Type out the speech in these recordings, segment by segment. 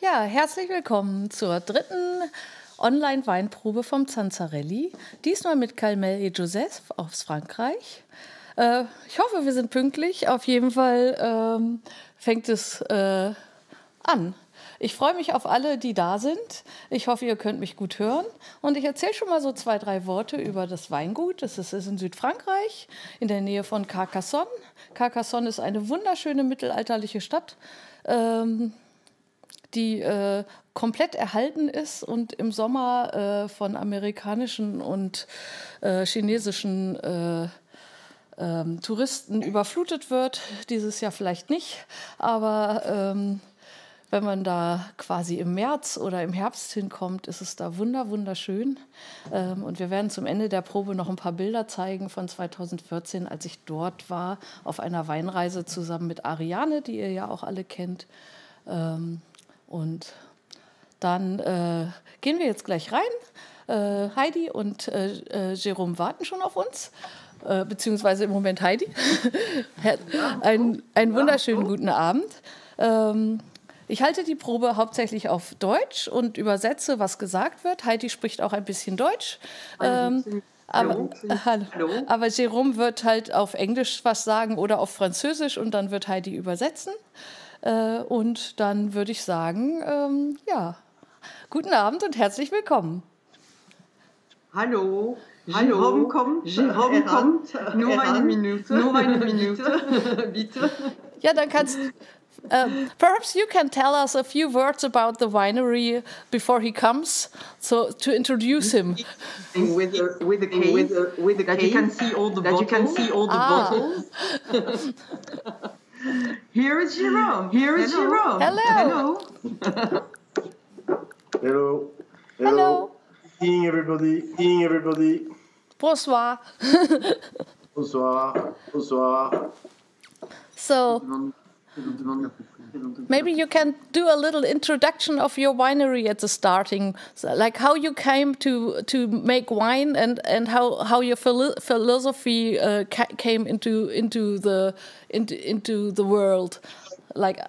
Ja, herzlich willkommen zur dritten Online-Weinprobe vom Zansarelli. Diesmal mit Calmel et Joseph aus Frankreich. Ich hoffe, wir sind pünktlich. Auf jeden Fall fängt es an. Ich freue mich auf alle, die da sind. Ich hoffe, ihr könnt mich gut hören. Und ich erzähle schon mal so zwei, drei Worte über das Weingut. Das ist in Südfrankreich, in der Nähe von Carcassonne. Carcassonne ist eine wunderschöne mittelalterliche Stadt, die komplett erhalten ist und im Sommer von amerikanischen und chinesischen Touristen überflutet wird. Dieses Jahr vielleicht nicht, aber wenn man da quasi im März oder im Herbst hinkommt, ist es da wunderschön. Und wir werden zum Ende der Probe noch ein paar Bilder zeigen von 2014, als ich dort war, auf einer Weinreise zusammen mit Ariane, die ihr ja auch alle kennt. Und dann gehen wir jetzt gleich rein. Heidi und Jérôme warten schon auf uns, beziehungsweise im Moment Heidi. Einen wunderschönen guten Abend. Ich halte die Probe hauptsächlich auf Deutsch und übersetze, was gesagt wird. Heidi spricht auch ein bisschen Deutsch. Aber Jérôme wird halt auf Englisch was sagen oder auf Französisch und dann wird Heidi übersetzen. Und dann würde ich sagen, ja, guten Abend und herzlich willkommen. Hallo. Jérôme kommt, nur eine Minute. Bitte. Ja, dann kannst du... perhaps you can tell us a few words about the winery before he comes, so to introduce him. With the cane, with the that cane, you can see all the that bottles. You can see all the bottles. Here is Jérôme. Hello. Hello. Hello. Hello. Seeing everybody. Bonsoir. Bonsoir. So. Maybe you can do a little introduction of your winery at the starting, so like how you came to make wine and how your philosophy came into the world. Like,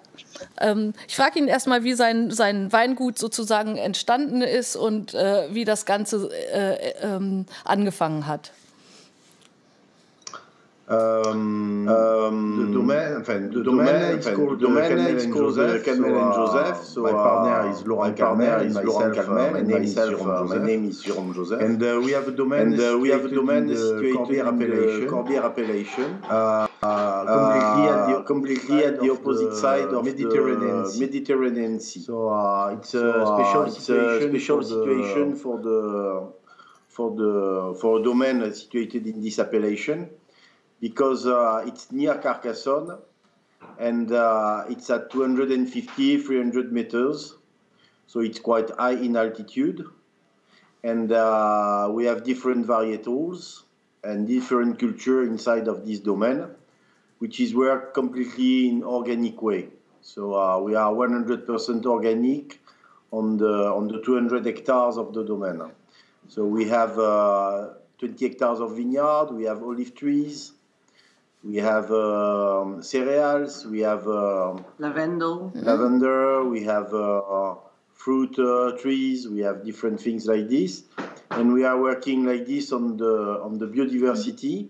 ich frage ihn erstmal, wie sein Weingut sozusagen entstanden ist und wie das Ganze angefangen hat. The domain is called Calmel and Joseph. So my partner is Laurent Calmel, my name is Jérôme Joseph. And we have a domain. Corbières appellation. Completely at the opposite side of the Mediterranean Sea. So it's a special situation for a domain situated in this appellation. Because it's near Carcassonne, and it's at 250–300 meters, so it's quite high in altitude. And we have different varietals and different culture inside of this domain, which is worked completely in organic way. So we are 100% organic on the 200 hectares of the domain. So we have 20 hectares of vineyard. We have olive trees. We have cereals, we have lavender, we have fruit trees, we have different things like this. And we are working like this on the biodiversity.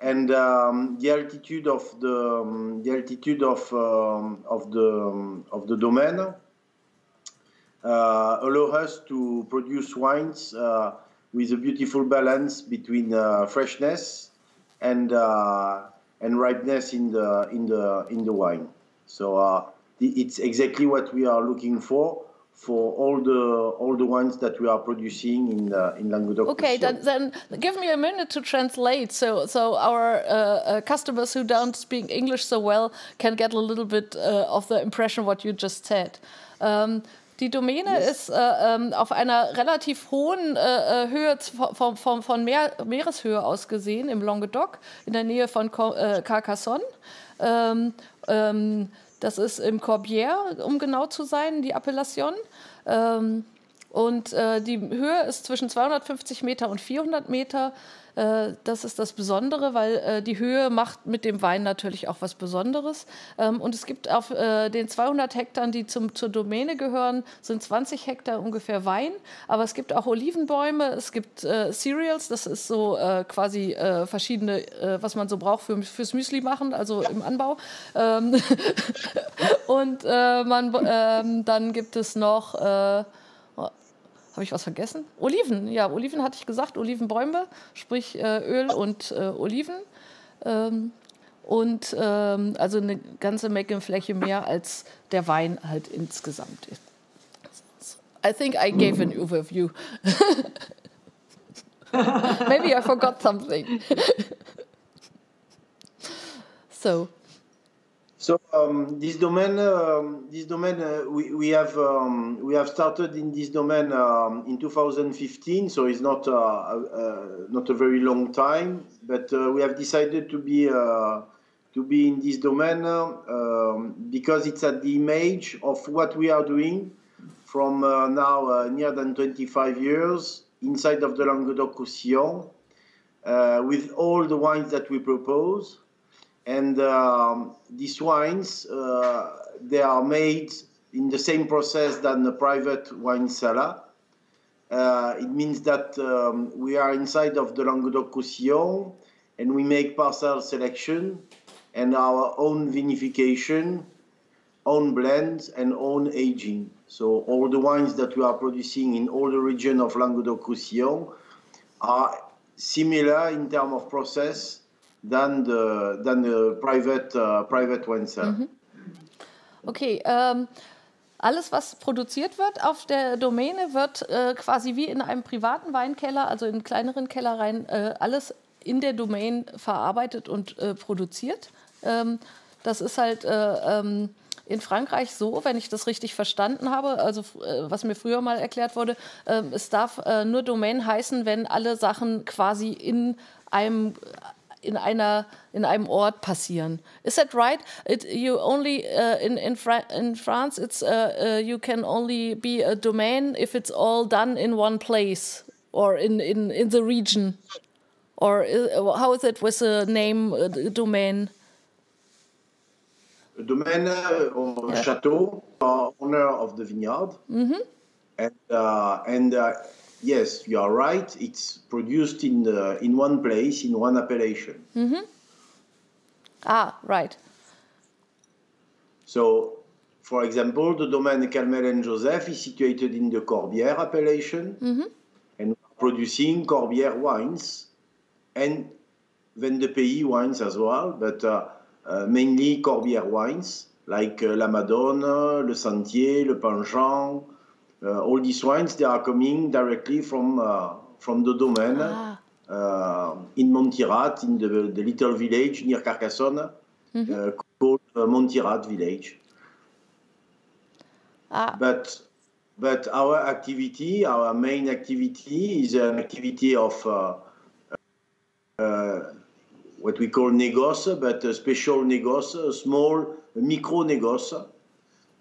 And the altitude of the domain allow us to produce wines with a beautiful balance between freshness and ripeness in the wine. So it's exactly what we are looking for all the wines that we are producing in Languedoc. Okay, then give me a minute to translate, so our customers who don't speak English so well can get a little bit of the impression what you just said. Die Domäne ist auf einer relativ hohen Höhe von Meereshöhe aus gesehen, im Languedoc, in der Nähe von Carcassonne. Das ist im Corbières, um genau zu sein, die Appellation. Und die Höhe ist zwischen 250 Meter und 400 Meter. Das ist das Besondere, weil die Höhe macht mit dem Wein natürlich auch was Besonderes. Und es gibt auf den 200 Hektar, die zur Domäne gehören, sind 20 Hektar ungefähr Wein. Aber es gibt auch Olivenbäume, es gibt Cereals, das ist so quasi verschiedene, was man so braucht fürs Müsli machen, also im Anbau. Und dann gibt es noch... Habe ich was vergessen? Oliven, ja, Oliven hatte ich gesagt, Olivenbäume, sprich Öl und Oliven. Also eine ganze Menge Fläche mehr als der Wein halt insgesamt. I think I gave an overview. Maybe I forgot something. So this domain we have started in this domain in 2015, so it's not not a very long time, but we have decided to be in this domain because it's at the image of what we are doing from now near than 25 years inside of the Languedoc-Roussillon with all the wines that we propose. And these wines, they are made in the same process than the private wine cellar. It means that we are inside of the Languedoc-Roussillon and we make parcel selection and our own vinification, own blends and own aging. So all the wines that we are producing in all the region of Languedoc-Roussillon are similar in terms of process than the private wine cellar. Okay, alles, was produziert wird auf der Domäne, wird quasi wie in einem privaten Weinkeller, also in kleineren Kellereien, alles in der Domäne verarbeitet und produziert. Das ist halt in Frankreich so, wenn ich das richtig verstanden habe, also was mir früher mal erklärt wurde, es darf nur Domäne heißen, wenn alle Sachen quasi in einem Ort passieren. Is that right? You only in France, it's you can only be a domain if it's all done in one place or in the region. Or how is it with the name domain? A domain or a chateau, owner of the vineyard, and yes, you are right. It's produced in one place, in one appellation. Ah, right. So, for example, the domaine Calmel and Joseph is situated in the Corbières appellation, and we are producing Corbières wines and Vendepey wines as well, but mainly Corbières wines like La Madonna, Le Sentier, Le Penchant. All these wines, they are coming directly from the domain in Montirat, in the little village near Carcassonne, called Montirat village. But our activity, our main activity, is an activity of what we call négoce, but a special négoce, a small micro négoce.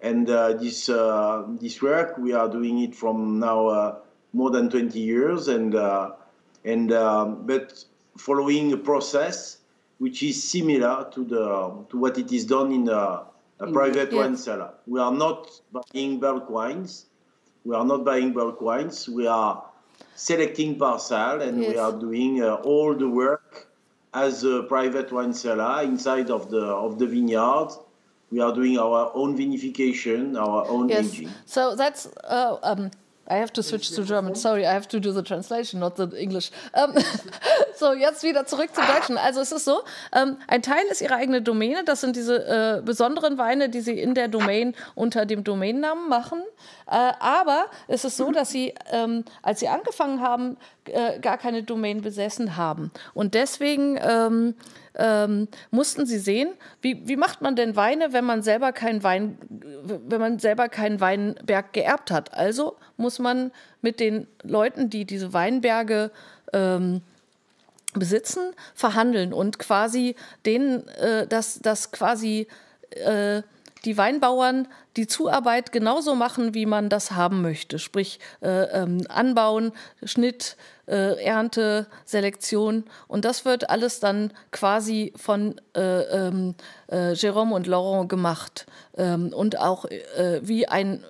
And this work, we are doing it from now more than 20 years, but following a process which is similar to what it is done in a private wine cellar. We are not buying bulk wines. We are not buying bulk wines. We are selecting parcel, and we are doing all the work as a private wine cellar inside of the vineyard. We are doing our own vinification, our own aging. So that's, I have to switch to German. Sorry, I have to do the translation, not the English. So, jetzt wieder zurück zum Deutschen. Also es ist so, ein Teil ist ihre eigene Domäne. Das sind diese besonderen Weine, die sie in der Domain unter dem Domainnamen machen. Aber es ist so, dass sie, als sie angefangen haben, gar keine Domain besessen haben. Und deswegen... mussten sie sehen, wie macht man denn Weine, wenn man selber keinen Weinberg geerbt hat. Also muss man mit den Leuten, die diese Weinberge besitzen, verhandeln und quasi denen, dass quasi die Weinbauern die Zuarbeit genauso machen, wie man das haben möchte. Sprich Anbauen, Schnitt, Ernte, Selektion. Und das wird alles dann quasi von Jérôme und Laurent gemacht. Und auch wie ein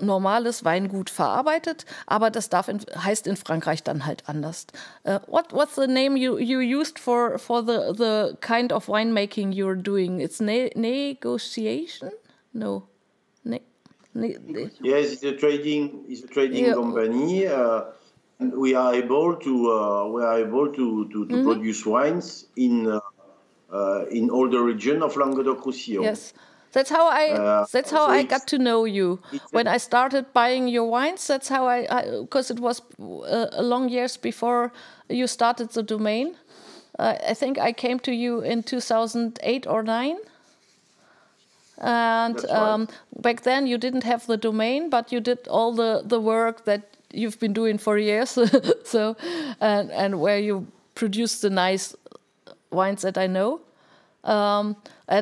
normales Weingut verarbeitet, aber das darf heißt in Frankreich dann halt anders. What's the name you used for the kind of winemaking you're doing? It's negotiation? No. Yes, it's a trading company. We are able to mm-hmm. produce wines in all the region of Languedoc-Roussillon. Yes. That's how I got to know you. When I started buying your wines, that's how I because it was a long years before you started the domain. I think I came to you in 2008 or 9. And that's right. Back then you didn't have the domain, but you did all the work that you've been doing for years. So and where you produced the nice wines that I know. And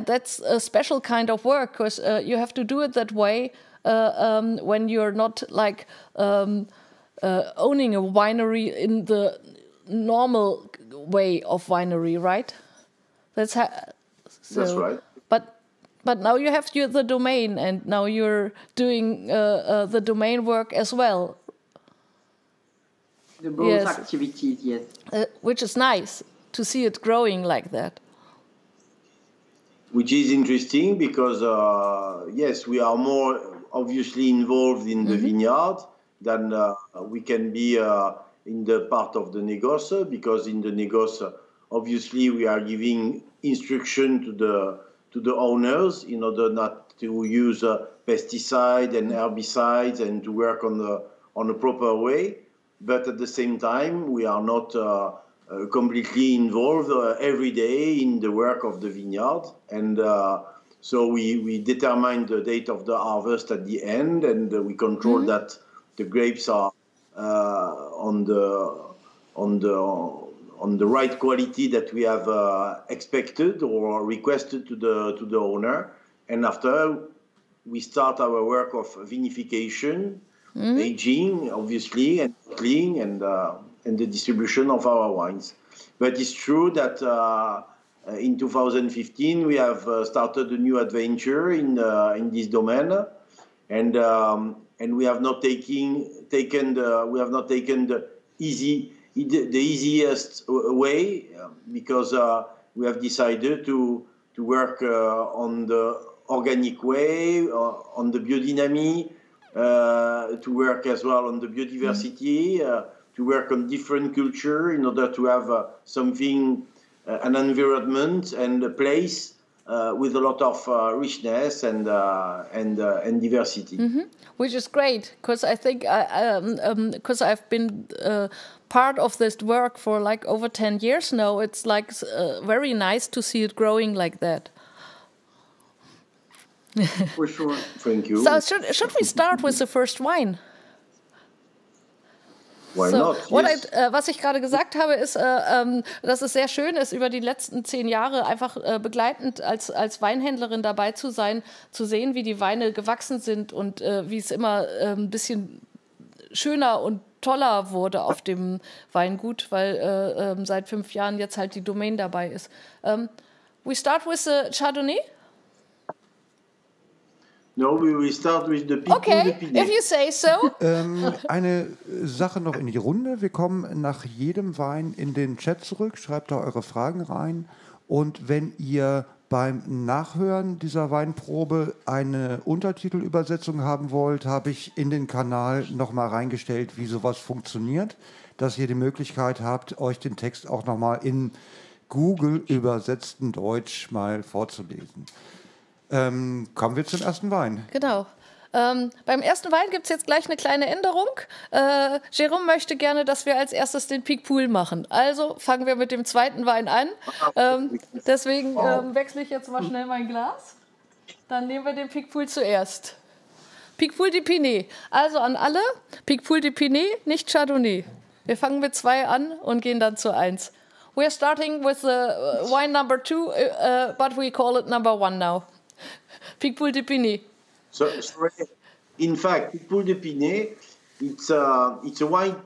that's a special kind of work because you have to do it that way when you're not like owning a winery in the normal way of winery, right? That's right. But now you have the domain, and now you're doing the domain work as well. The both activities, yes. Which is nice to see it growing like that. Which is interesting because, yes, we are more obviously involved in the mm-hmm. vineyard than we can be in the part of the négoce, because in the négoce, obviously, we are giving instruction to the owners in order not to use pesticide and herbicides and to work on a proper way. But at the same time, we are not... completely involved every day in the work of the vineyard, and so we determine the date of the harvest at the end, and we control mm-hmm. that the grapes are on the right quality that we have expected or requested to the owner, and after we start our work of vinification, mm-hmm. aging, obviously, and bottling, and the distribution of our wines. But it's true that in 2015 we have started a new adventure in this domain, and we have not taken the easiest way, because we have decided to work on the organic way, on the biodynamics, to work as well on the biodiversity. Mm-hmm. To work on different culture in order to have something, an environment and a place with a lot of richness and diversity. Mm-hmm. Which is great, because I think I've been part of this work for like over 10 years now. It's like very nice to see it growing like that. For sure. Thank you. So should we start with the first wine? So, was ich gerade gesagt habe, ist, dass es sehr schön ist, über die letzten 10 Jahre einfach begleitend als Weinhändlerin dabei zu sein, zu sehen, wie die Weine gewachsen sind und wie es immer ein bisschen schöner und toller wurde auf dem Weingut, weil seit 5 Jahren jetzt halt die Domain dabei ist. We start with the Chardonnay? No, we will start with the Picpoul de Pinet. If you say so. Eine Sache noch in die Runde. Wir kommen nach jedem Wein in den Chat zurück. Schreibt da eure Fragen rein. Und wenn ihr beim Nachhören dieser Weinprobe eine Untertitelübersetzung haben wollt, habe ich in den Kanal nochmal reingestellt, wie sowas funktioniert. Dass ihr die Möglichkeit habt, euch den Text auch nochmal in Google übersetzten Deutsch mal vorzulesen. Kommen wir zum ersten Wein. Genau. Beim ersten Wein gibt es jetzt gleich eine kleine Änderung. Jérôme möchte gerne, dass wir als erstes den Picpoul machen. Also fangen wir mit dem zweiten Wein an. Deswegen wechsle ich jetzt mal schnell mein Glas. Dann nehmen wir den Picpoul zuerst. Picpoul de Pinet. Also an alle, Picpoul de Pinet, nicht Chardonnay. Wir fangen mit 2 an und gehen dann zu 1. We're starting with wine number 2, but we call it number 1 now. Picpoul de Pinet. So in fact, Picpoul de Pinet, it's a wine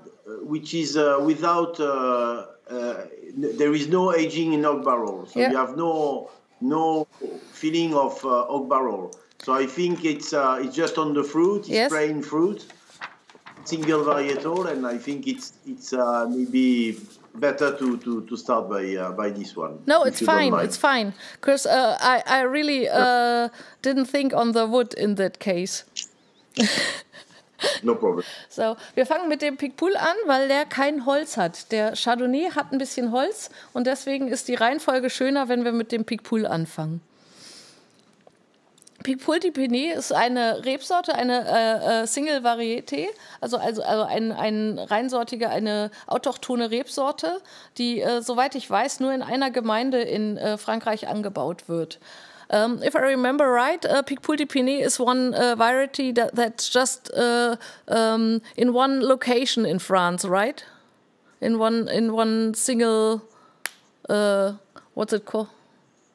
which is without there is no aging in oak barrel, so you have no feeling of oak barrel. So I think it's just on the fruit, it's plain fruit, single varietal, and I think it's maybe better to start by this one. No, it's fine. It's fine, because I really didn't think on the wood in that case. No problem. So, wir fangen mit dem Picpoul an, weil der kein Holz hat. Der Chardonnay hat ein bisschen Holz und deswegen ist die Reihenfolge schöner, wenn wir mit dem Picpoul anfangen. Picpoul de Pinet ist eine Rebsorte, eine Single Varieté, also eine reinsortige, eine autochtone Rebsorte, die, soweit ich weiß, nur in einer Gemeinde in Frankreich angebaut wird. If I remember right, Picpoul de Pinet is one variety that's just in one location in France, right? In one single, what's it called?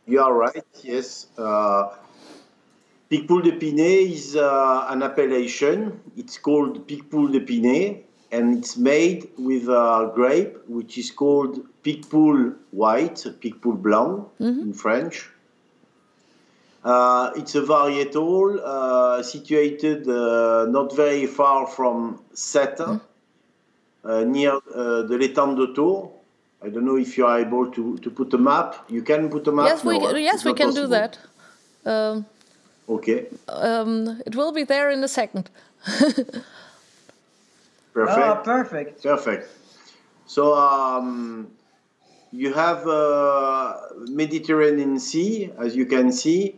You are right. Yes, Picpoul de Pinet is an appellation. It's called Picpoul de Pinet, and it's made with a grape which is called Picpoul White, Picpoul Blanc in French. It's a varietal situated not very far from Sète, near the L'Étang de Tours. I don't know if you are able to put a map. You can put a map? Yes, we can do that. Okay. It will be there in a second. Perfect. Oh, perfect. Perfect. So, you have Mediterranean Sea, as you can see.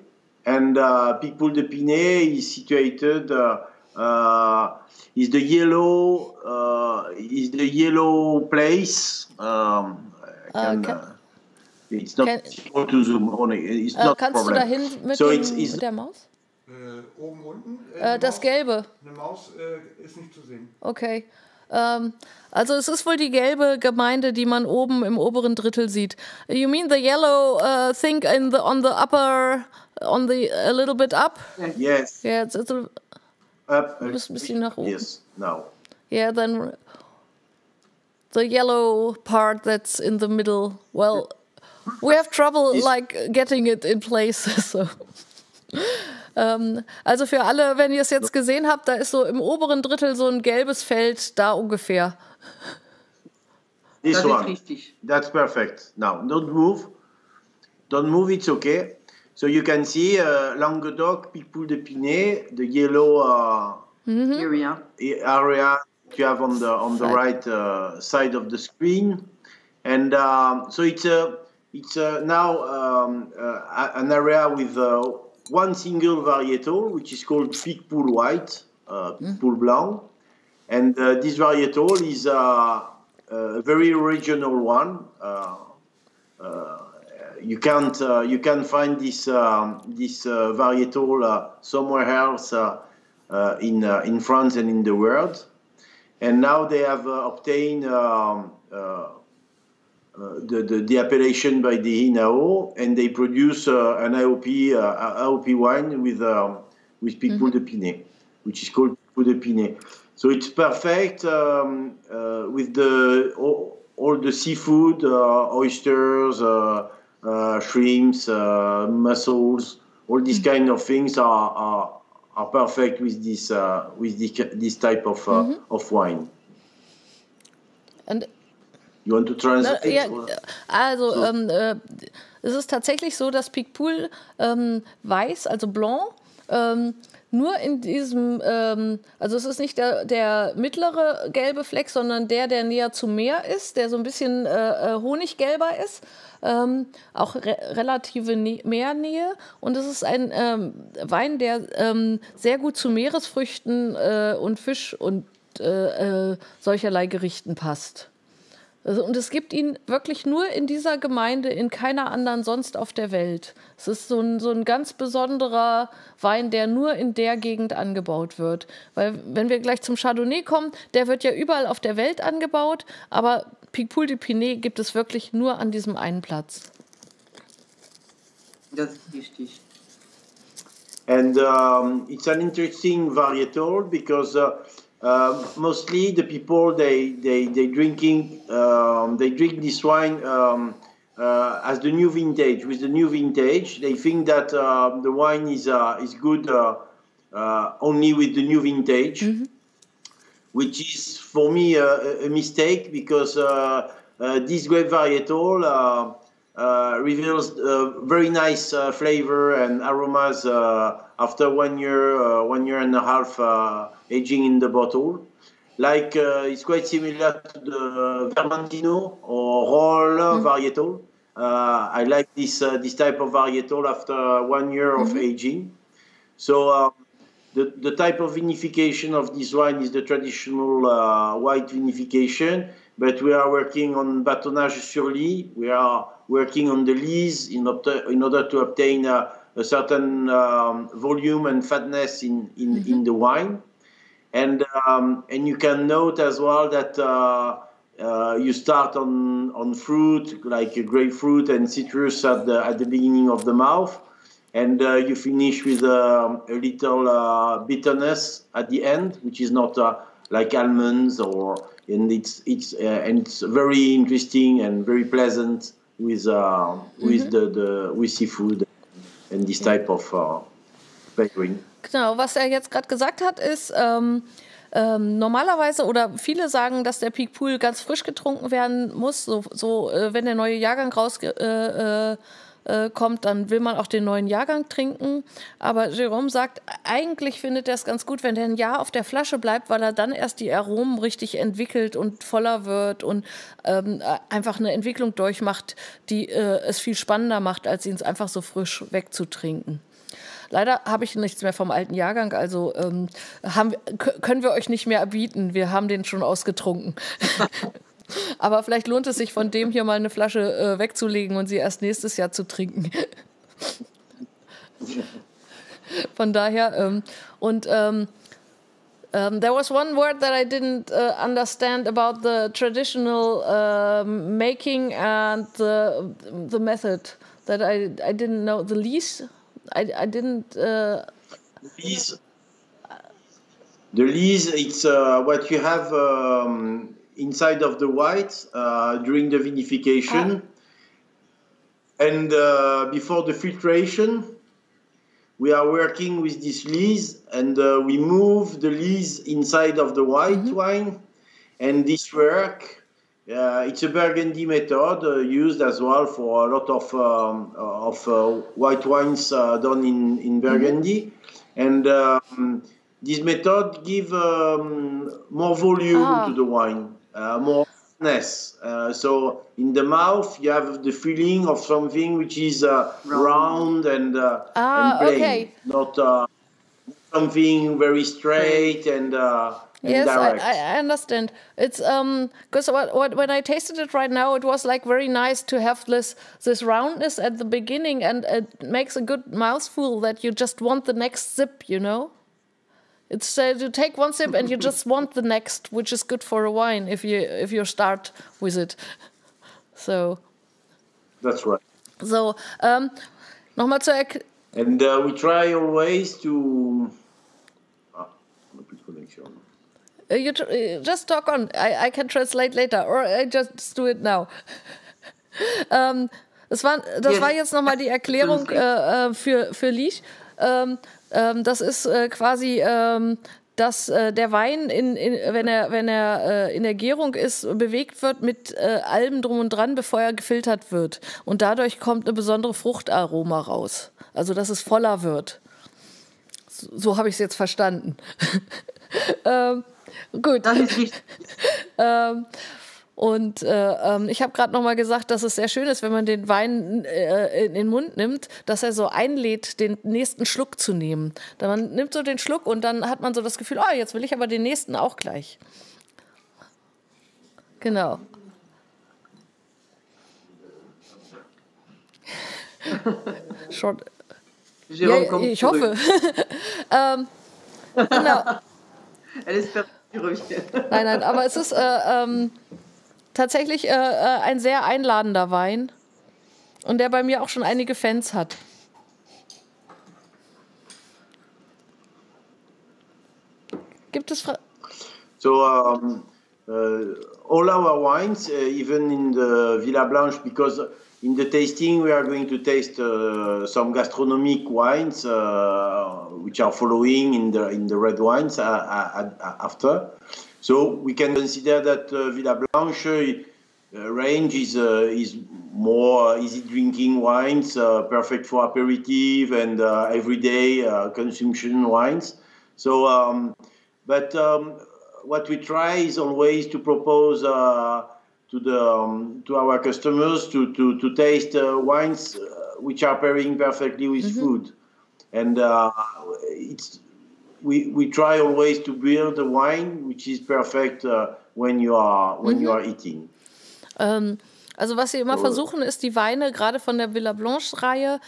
And Picpoul de Pinet is situated, is the yellow place. It's not difficult to zoom on. It's not a problem. Kannst du dahin mit der Maus? Oben, unten. Das Gelbe. Eine Maus ist nicht zu sehen. Okay. Also es ist wohl die gelbe Gemeinde, die man oben im oberen Drittel sieht. You mean the yellow thing in the on the upper on the a little bit up? Yes. Yeah, it's a, up. Ein bisschen nach oben. Yes. Now. Yeah, then the yellow part that's in the middle. Well, we have trouble like getting it in place. So. Also für alle, wenn ihr es jetzt gesehen habt, da ist so im oberen Drittel so ein gelbes Feld, da ungefähr. This one. Richtig. That's perfect. Now, don't move. Don't move, it's okay. So you can see Languedoc, Picpoul de Pinet, the yellow area you have on the right side of the screen. And so it's now an area with one single varietal, which is called Picpoul White, Picpoul Blanc. And this varietal is a very original one. You can find this varietal somewhere else in France and in the world. And now they have obtained the appellation by the INAO, and they produce an AOP wine with Picpoul de Pinet, which is called Picpoul de Pinet. So it's perfect with all the seafood, oysters, shrimps, mussels. All these kind of things are perfect with this type of wine. And you want to translate? Ja, also es ist tatsächlich so, dass Picpoul weiß, also blanc, nur in diesem, also es ist nicht der mittlere gelbe Fleck, sondern der näher zum Meer ist, der so ein bisschen honiggelber ist, auch relative Meernähe. Und es ist ein Wein, der sehr gut zu Meeresfrüchten und Fisch und solcherlei Gerichten passt. Und es gibt ihn wirklich nur in dieser Gemeinde, in keiner anderen sonst auf der Welt. Es ist so ein ganz besonderer Wein, der nur in der Gegend angebaut wird. Weil wenn wir gleich zum Chardonnay kommen, der wird ja überall auf der Welt angebaut, aber Picpoul de Pinet gibt es wirklich nur an diesem einen Platz. Das ist richtig. And it's an interesting varietal because mostly the people they drink this wine as the new vintage. With the new vintage, they think that the wine is good only with the new vintage, mm-hmm. which is for me a mistake because this grape varietal reveals very nice flavor and aromas after 1 year, 1.5 years aging in the bottle. Like it's quite similar to the Vermentino or Roll mm-hmm. varietal. I like this type of varietal after 1 year mm-hmm. of aging. So the type of vinification of this wine is the traditional white vinification, but we are working on bâtonnage sur lie. We are working on the lees in order to obtain a certain volume and fatness mm-hmm. in the wine. And you can note as well that you start on fruit, like grapefruit and citrus at the beginning of the mouth, and you finish with a little bitterness at the end, which is not like almonds, and it's very interesting and very pleasant with mm-hmm. with seafood and this type of pairing. Genau, was er jetzt gerade gesagt hat, ist normalerweise, oder viele sagen, dass der Picpoul ganz frisch getrunken werden muss. So, wenn der neue Jahrgang rauskommt, dann will man auch den neuen Jahrgang trinken. Aber Jérôme sagt, eigentlich findet er es ganz gut, wenn der ein Jahr auf der Flasche bleibt, weil er dann erst die Aromen richtig entwickelt und voller wird und einfach eine Entwicklung durchmacht, die es viel spannender macht, als ihn es einfach so frisch wegzutrinken. Leider habe ich nichts mehr vom alten Jahrgang, also können wir euch nicht mehr bieten. Wir haben den schon ausgetrunken. Aber vielleicht lohnt es sich, von dem hier mal eine Flasche wegzulegen und sie erst nächstes Jahr zu trinken. Von daher there was one word that I didn't understand about the traditional making and the method that I didn't know. The lees. I didn't. The lees, it's what you have inside of the white during the vinification, and before the filtration. We are working with these lees, and we move the lees inside of the white mm-hmm. wine, and this work. It's a Burgundy method used as well for a lot of white wines done in Burgundy, mm-hmm. and this method gives more volume to the wine, more fatness. So in the mouth you have the feeling of something which is round and plain, okay. Not something very straight and. Yes, I understand. It's because when I tasted it right now, it was like very nice to have this roundness at the beginning, and it makes a good mouthful that you just want the next sip, you know. It's you take one sip and you just want the next, which is good for a wine if you start with it. So. That's right. So, nochmal zur Erklärung. And we try always to. You just talk on. I can translate later, or I just do it now. Das war jetzt nochmal die Erklärung für Lees. Das ist quasi, dass der Wein, wenn er in der Gärung ist, bewegt wird mit allem drum und dran, bevor er gefiltert wird. Und dadurch kommt eine besondere Fruchtaroma raus. Also, dass es voller wird. So habe ich es jetzt verstanden. Gut. Und ich habe gerade noch mal gesagt, dass es sehr schön ist, wenn man den Wein in den Mund nimmt, dass er so einlädt, den nächsten Schluck zu nehmen. Dann man nimmt so den Schluck und dann hat man so das Gefühl, oh, jetzt will ich aber den nächsten auch gleich. Genau. Schon. Ja, ich hoffe. Genau. Nein, aber es ist tatsächlich ein sehr einladender Wein und der bei mir auch schon einige Fans hat. Gibt es Fragen? So, all our wines, even in the Villa Blanche, because in the tasting we are going to taste some gastronomic wines which are following in the red wines after. So we can consider that Villa Blanche range is more easy drinking wines, perfect for aperitif and everyday consumption wines. So, what we try is always to propose to our customers to taste wines which are pairing perfectly with food, and we try always to build a wine which is perfect when you are eating. Also was sie immer versuchen, ist die Weine gerade von der Villa Blanche-Reihe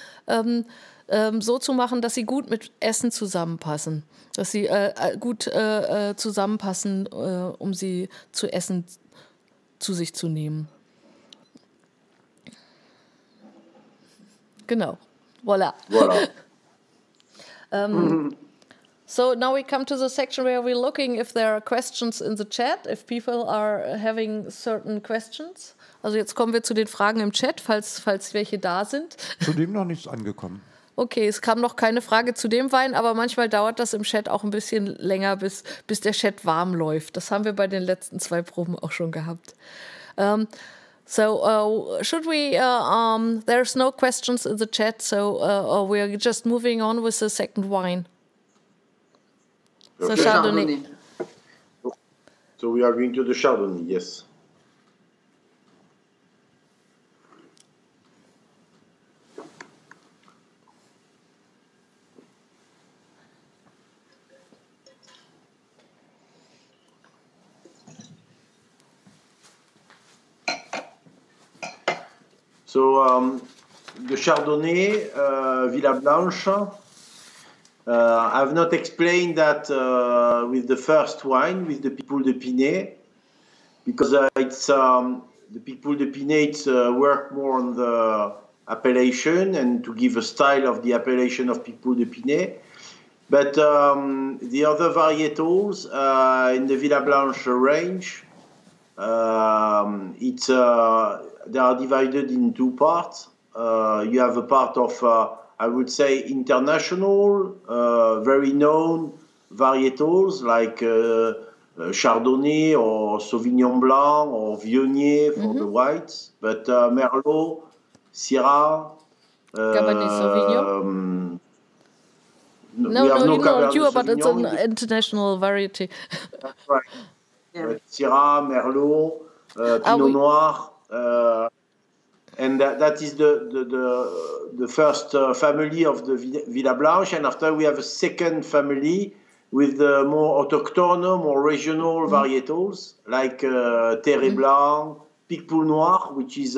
so zu machen, dass sie gut mit Essen zusammenpassen, dass sie gut zusammenpassen, um sie zu essen zu sich zu nehmen. Genau. Voilà. Voilà. So now we come to the section where we're looking if there are questions in the chat, if people are having certain questions. Also jetzt kommen wir zu den Fragen im Chat, falls welche da sind. Zudem noch nichts angekommen. Okay, es kam noch keine Frage zu dem Wein, aber manchmal dauert das im Chat auch ein bisschen länger, bis der Chat warm läuft. Das haben wir bei den letzten 2 Proben auch schon gehabt. Should we? There's no questions in the chat, so we're just moving on with the second wine. So Chardonnay. So we are going to the Chardonnay, yes. So the Chardonnay, Villa Blanche. I've not explained that with the first wine, with the Picpoul de Pinet, because it's the Picpoul de Pinet work more on the appellation and to give a style of the appellation of Picpoul de Pinet. But the other varietals in the Villa Blanche range, they are divided in 2 parts. You have a part of I would say international, very known varietals like Chardonnay or Sauvignon Blanc or Viognier for the whites, but Merlot, Syrah, Cabernet Sauvignon. No, but it's an international variety. That's right. Yeah. Syrah, Merlot, Pinot Noir. And that is the first family of the Villa Blanche, and after we have a second family with the more autochthone, more regional varietals like Terre Blanc, Picpoul Noir, which is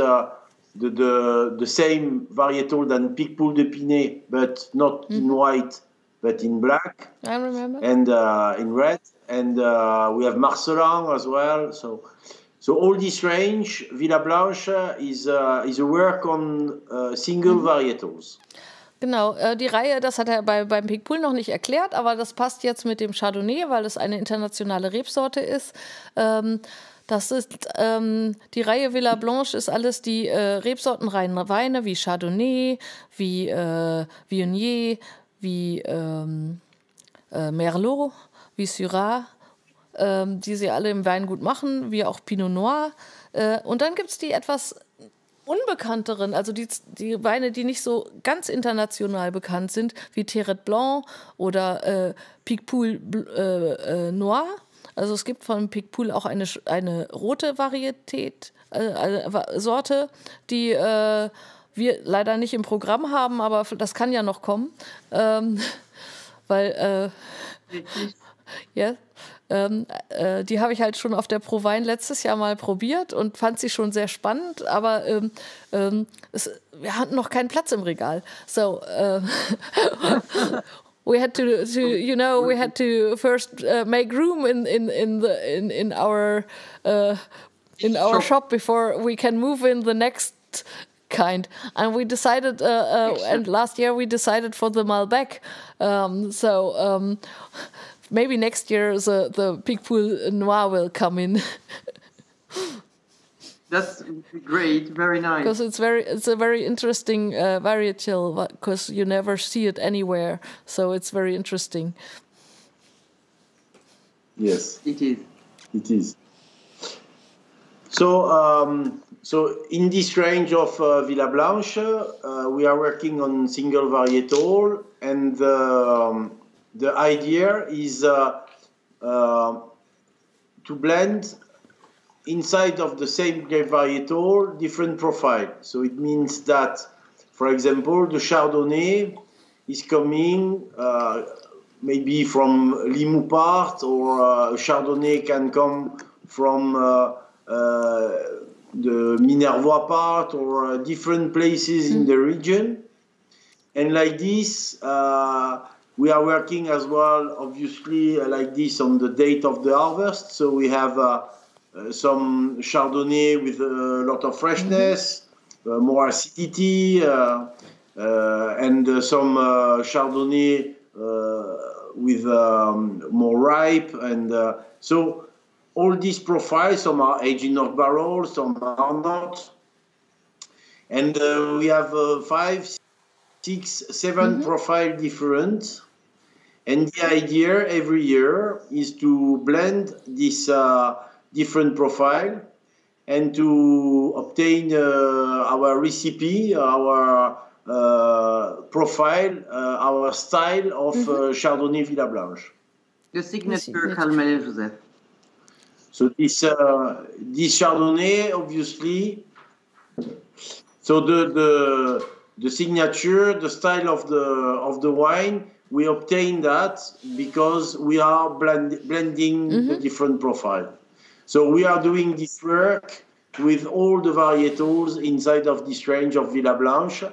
the same varietal than Picpoul de Pinet, but not in white, but in black. I remember. And in red, and we have Marcelin as well. So all this range, Villa Blanche, is a work on single varietals. Genau, die Reihe, das hat er beim Picpoul noch nicht erklärt, aber das passt jetzt mit dem Chardonnay, weil es eine internationale Rebsorte ist. Das ist die Reihe Villa Blanche ist alles die rebsortenreinen Weine wie Chardonnay, wie Viognier, wie Merlot, wie Syrah, die sie alle im Wein gut machen, wie auch Pinot Noir. Und dann gibt es die etwas unbekannteren, also die Weine, die nicht so ganz international bekannt sind, wie Terret Blanc oder Picpoul Noir. Also es gibt von Picpoul auch eine rote Varietät, Sorte, die wir leider nicht im Programm haben, aber das kann ja noch kommen. Weil... Ja, die habe ich halt schon auf der Prowein letztes Jahr mal probiert und fand sie schon sehr spannend, aber wir hatten noch keinen Platz im Regal. So, we had to first make room in our shop before we can move in the next kind, and we decided and last year we decided for the Malbec. maybe next year the Picpoul Noir will come in. That's great, very nice. Because it's a very interesting varietal, because you never see it anywhere, so it's very interesting. Yes, it is. It is. So, so in this range of Villa Blanche, we are working on single varietal, and the idea is to blend inside of the same grape varietal different profile. So it means that, for example, the Chardonnay is coming maybe from Limoux part, or Chardonnay can come from the Minervois part, or different places in the region. And like this, we are working as well, obviously, like this on the date of the harvest. So we have some Chardonnay with a lot of freshness, more acidity, and some Chardonnay with more ripe. And so all these profiles, some are aging off barrels, some are not. And we have 5, 6, 7 profile different. And the idea every year is to blend this different profile and to obtain our recipe, our profile, our style of Chardonnay Villa Blanche. The signature Calmel & Joseph. So this, this Chardonnay, obviously, so the signature, the style of the wine, we obtain that because we are blending the different profile. So we are doing this work with all the varietals inside of this range of Villa Blanche.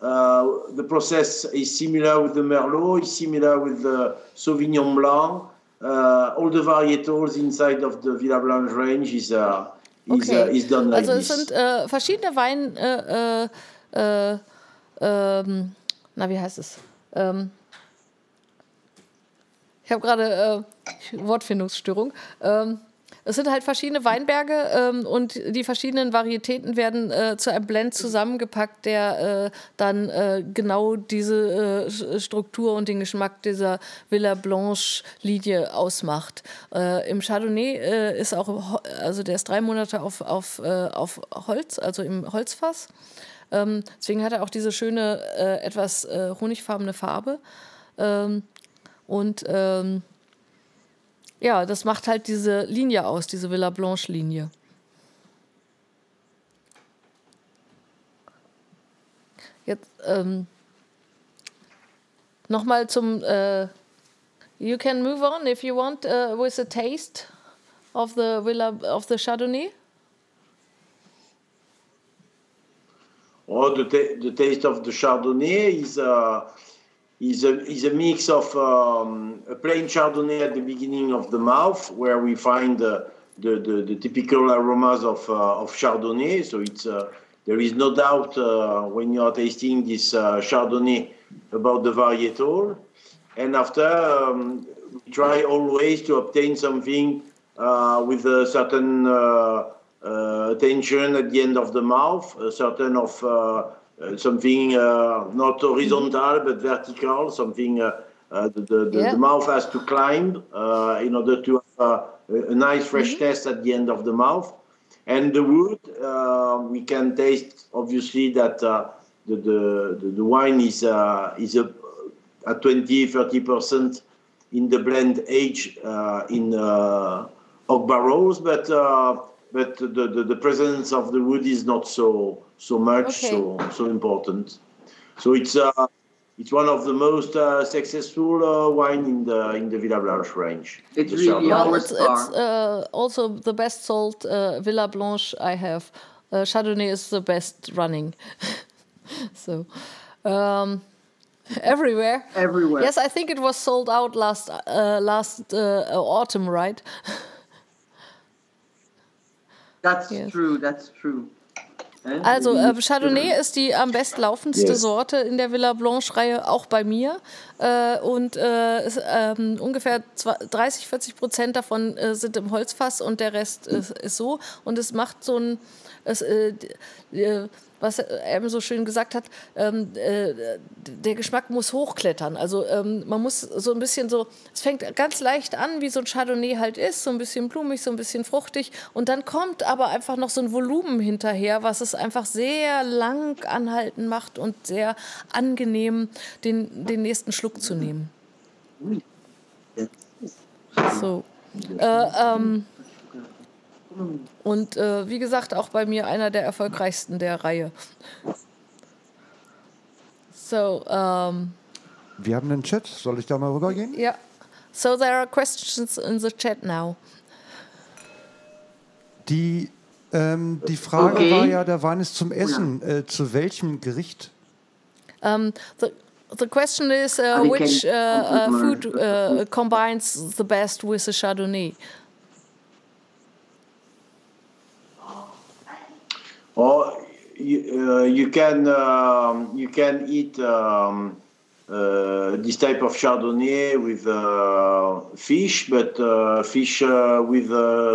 The process is similar with the Merlot, is similar with the Sauvignon Blanc. All the varietals inside of the Villa Blanche range is done like this. Also es sind verschiedene Wein, na wie heißt es? Ich habe gerade Wortfindungsstörung. Es sind halt verschiedene Weinberge und die verschiedenen Varietäten werden zu einem Blend zusammengepackt, der dann genau diese Struktur und den Geschmack dieser Villa Blanche-Linie ausmacht. Im Chardonnay ist auch, also der ist 3 Monate auf Holz, also im Holzfass. Deswegen hat er auch diese schöne, etwas honigfarbene Farbe. Und ja, das macht halt diese Linie aus, diese Villa Blanche Linie. Jetzt nochmal zum you can move on if you want with a taste of the Villa of the Chardonnay. Oh, the taste of the Chardonnay is is a mix of a plain Chardonnay at the beginning of the mouth, where we find the typical aromas of Chardonnay. So it's there is no doubt when you are tasting this Chardonnay about the varietal. And after we try always to obtain something with a certain tension at the end of the mouth, a certain of something not horizontal but vertical, something the mouth has to climb in order to have a nice freshness at the end of the mouth. And the wood, we can taste obviously that the wine is at 20–30% in the blend age in oak barrels, but the presence of the wood is not so much, so important. So it's one of the most successful wine in the Villa Blanche range. It's really also the best sold Villa Blanche I have. Chardonnay is the best running. So everywhere. Yes, I think it was sold out last autumn, right? That's true. That's true. Also Chardonnay ist die am bestlaufendste Sorte in der Villa Blanche-Reihe, auch bei mir. Und ungefähr 30–40% davon sind im Holzfass und der Rest ist so. Und es macht so ein... was er eben so schön gesagt hat, der Geschmack muss hochklettern. Also man muss so ein bisschen so, es fängt ganz leicht an, wie so ein Chardonnay halt ist, so ein bisschen blumig, so ein bisschen fruchtig. Und dann kommt aber einfach noch so ein Volumen hinterher, was es einfach sehr lang anhalten macht und sehr angenehm, den nächsten Schluck zu nehmen. So. Und wie gesagt, auch bei mir einer der erfolgreichsten der Reihe. So, wir haben einen Chat. Soll ich da mal rübergehen? Ja. Yeah. So there are questions in the chat now. Die Frage war ja, der Wein ist zum Essen. Zu welchem Gericht? The question is, which food combines the best with the Chardonnay? Or you can eat this type of Chardonnay with fish, but fish with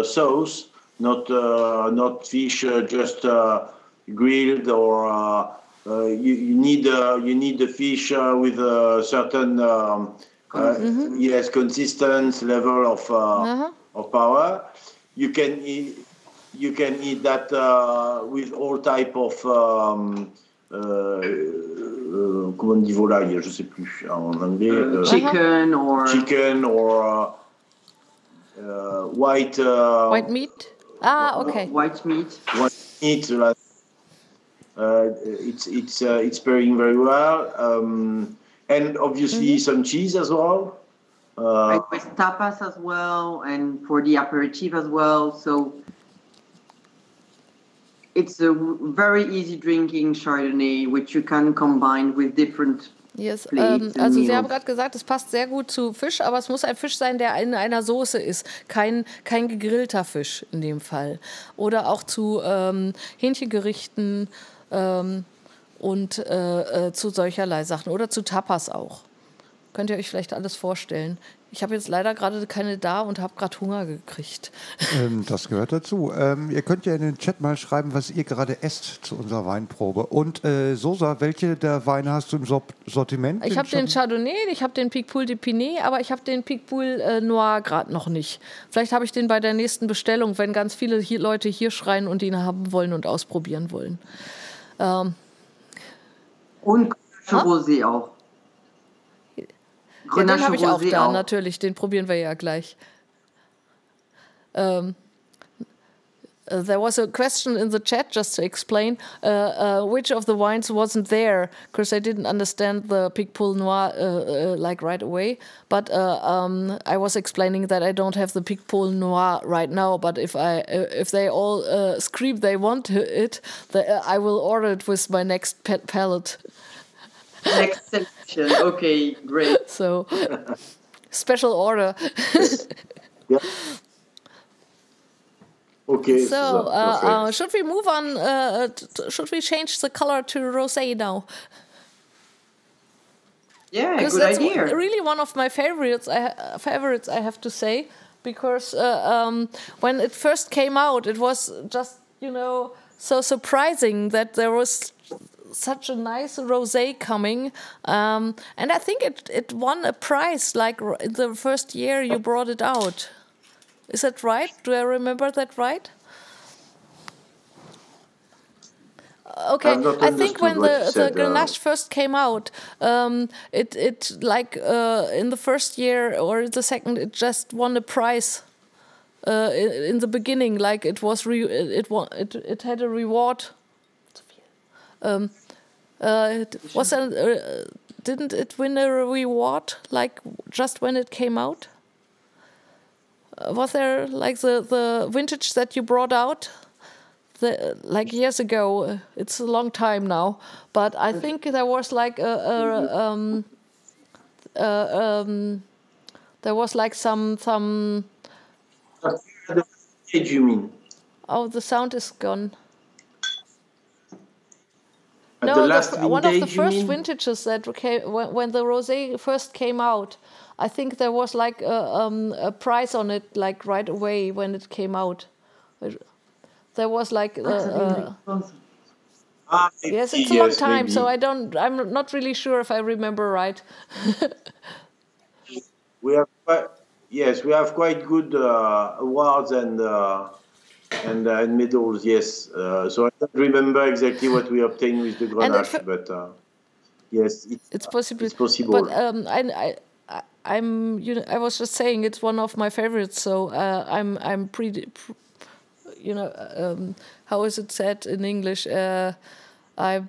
sauce, not fish just grilled. Or you need the fish with a certain consistence level of power. You can eat that with all type of comment on dit volaille, je sais plus en anglais. Chicken or white meat. Ah, okay. White meat. It's pairing very well, and obviously some cheese as well. Like with tapas as well, and for the aperitif as well. So. It's a very easy drinking Chardonnay, which you can combine with different. Yes, also Sie haben gerade gesagt, es passt sehr gut zu Fisch, aber es muss ein Fisch sein, der in einer Soße ist, kein gegrillter Fisch in dem Fall. Oder auch zu Hähnchengerichten und zu solcherlei Sachen oder zu Tapas auch. Könnt ihr euch vielleicht alles vorstellen. Ich habe jetzt leider gerade keine da und habe gerade Hunger gekriegt. Das gehört dazu. Ihr könnt ja in den Chat mal schreiben, was ihr gerade esst zu unserer Weinprobe. Und Sosa, welche der Weine hast du im Sortiment? Ich habe den Chardonnay, ich habe den Picpoul de Pinet, aber ich habe den Picpoul Noir gerade noch nicht. Vielleicht habe ich den bei der nächsten Bestellung, wenn ganz viele Leute hier schreien und ihn haben wollen und ausprobieren wollen. Und Rosé auch. Ja, den habe ich auch da, natürlich. Den probieren wir ja gleich. There was a question in the chat, just to explain, which of the wines wasn't there, because I didn't understand the Picpoul Noir like right away. But I was explaining that I don't have the Picpoul Noir right now. But if they all scream they want it, I will order it with my next palette. Next selection. Okay, great. So, special order. Yeah. Okay. So, should we move on? Should we change the color to rosé now? Yeah, good idea. That's really one of my favorites. I have to say, because when it first came out, it was just so surprising that there was such a nice rosé coming, and I think it won a prize like the first year you brought it out. Is that right? Do I remember that right? Okay, I think when the Grenache first came out, it like in the first year or the second, it just won a prize. In the beginning, like it was it had a reward. Didn't it win a reward like just when it came out? Was there like the vintage that you brought out like years ago? It's a long time now, but I think there was like there was like some. What did you mean? Oh, the sound is gone. One of the first vintages that came when the rosé first came out. I think there was like a price on it, like right away when it came out. There was like yes, it's a long time, maybe. So I'm not really sure if I remember right. we have quite good awards and medals, yes. So I don't remember exactly what we obtained with the Grenache, but yes, it's possible. It's possible. But I was just saying it's one of my favorites. So I'm pretty, you know, how is it said in English? I'm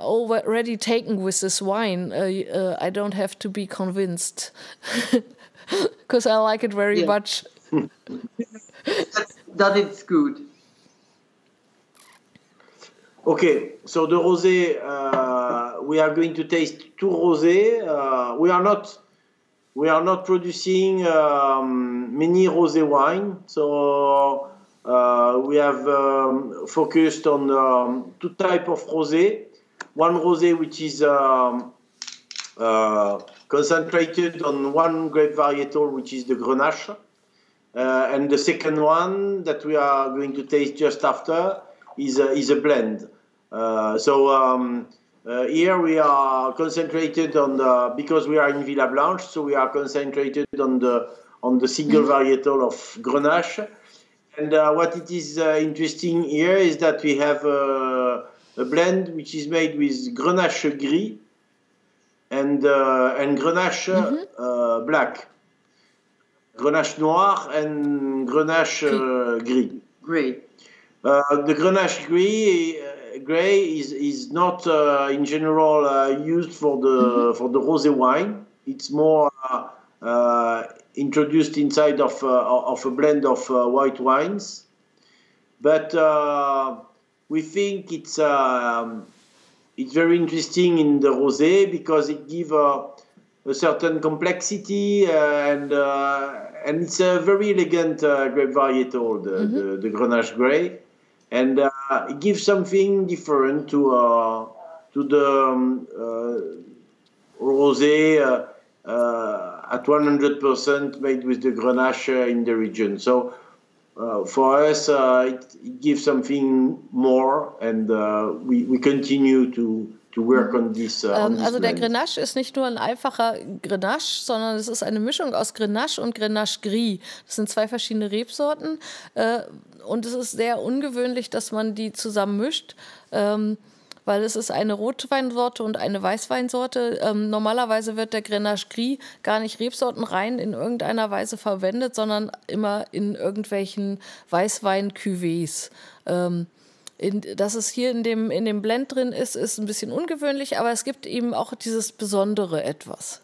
already taken with this wine. I don't have to be convinced because I like it very much. That it's good. Okay, so the rosé, we are going to taste two rosés. We are not producing many rosé wine, so we have focused on two type of rosé. One rosé which is concentrated on one grape varietal, which is the Grenache. And the second one that we are going to taste just after is a blend. Here we are concentrated on the, because we are in Villa Blanche, so we are concentrated on the single varietal of Grenache. And what it is interesting here is that we have a blend which is made with Grenache Gris and Grenache Black. Grenache Noir and Grenache Gris. Gray. The Grenache Gray is not in general used for the rosé wine. It's more introduced inside of a blend of white wines. But we think it's very interesting in the rosé because it gives a certain complexity and it's a very elegant grape varietal, the Grenache Gris, and it gives something different to the rosé at 100% made with the Grenache in the region. So for us, it gives something more, and we continue to work on this, on this. Also der Grenache ist nicht nur ein einfacher Grenache, sondern es ist eine Mischung aus Grenache und Grenache Gris. Das sind zwei verschiedene Rebsorten und es ist sehr ungewöhnlich, dass man die zusammen mischt, weil es ist eine Rotweinsorte und eine Weißweinsorte. Normalerweise wird der Grenache Gris gar nicht rebsortenrein in irgendeiner Weise verwendet, sondern immer in irgendwelchen Weißwein-Cuvées. Dass es hier in dem Blend drin ist, ist ein bisschen ungewöhnlich, aber es gibt eben auch dieses besondere Etwas.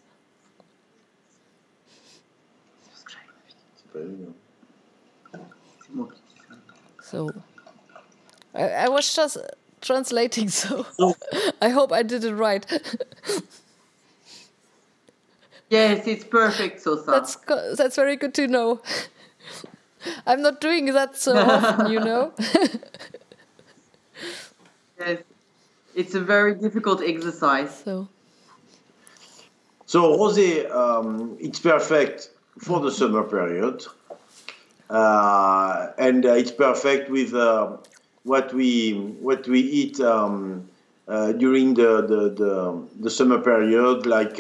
So, I was just translating, so I hope I did it right. Yes, it's perfect, Sosa. That's very good to know. I'm not doing that so often, you know. Yes, it's a very difficult exercise. So rosé, it's perfect for the summer period, and it's perfect with what we eat during the summer period, like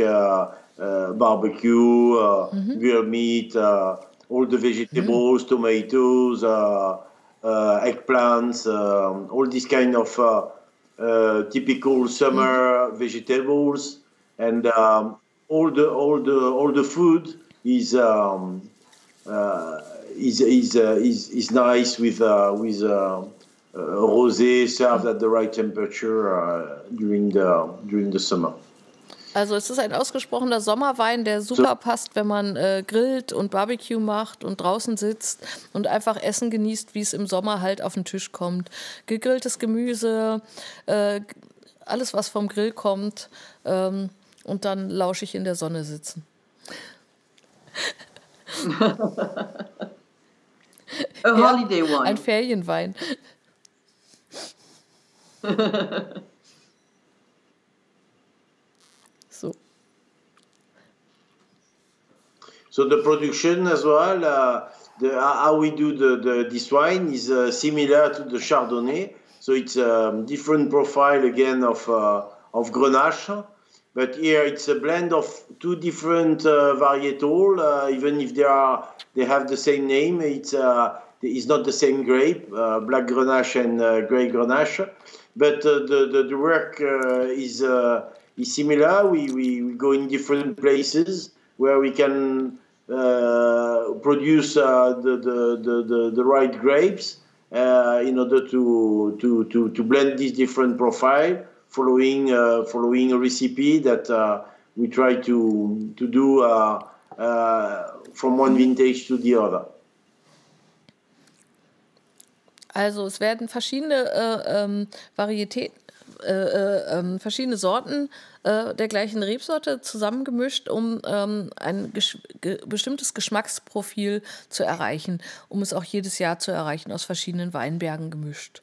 barbecue, real meat, all the vegetables, tomatoes. Eggplants, all these kind of typical summer vegetables, and all the food is nice with rosé served at the right temperature during the summer. Also es ist ein ausgesprochener Sommerwein, der super passt, wenn man grillt und Barbecue macht und draußen sitzt und einfach Essen genießt, wie es im Sommer halt auf den Tisch kommt. Gegrilltes Gemüse, alles was vom Grill kommt, und dann lauschig in der Sonne sitzen. A holiday wine. Ein Ferienwein. So the production as well, how we do this wine is similar to the Chardonnay. So it's a different profile again of Grenache. But here it's a blend of two different varietal, even if they have the same name, it's not the same grape, black Grenache and grey Grenache. But the work is similar. We go in different places where we can produce the right grapes in order to blend these different profiles, following a recipe that we try to do from one vintage to the other. Also es werden verschiedene Varietäten, verschiedene Sorten der gleichen Rebsorte zusammengemischt, um ein bestimmtes Geschmacksprofil zu erreichen, um es auch jedes Jahr zu erreichen, aus verschiedenen Weinbergen gemischt.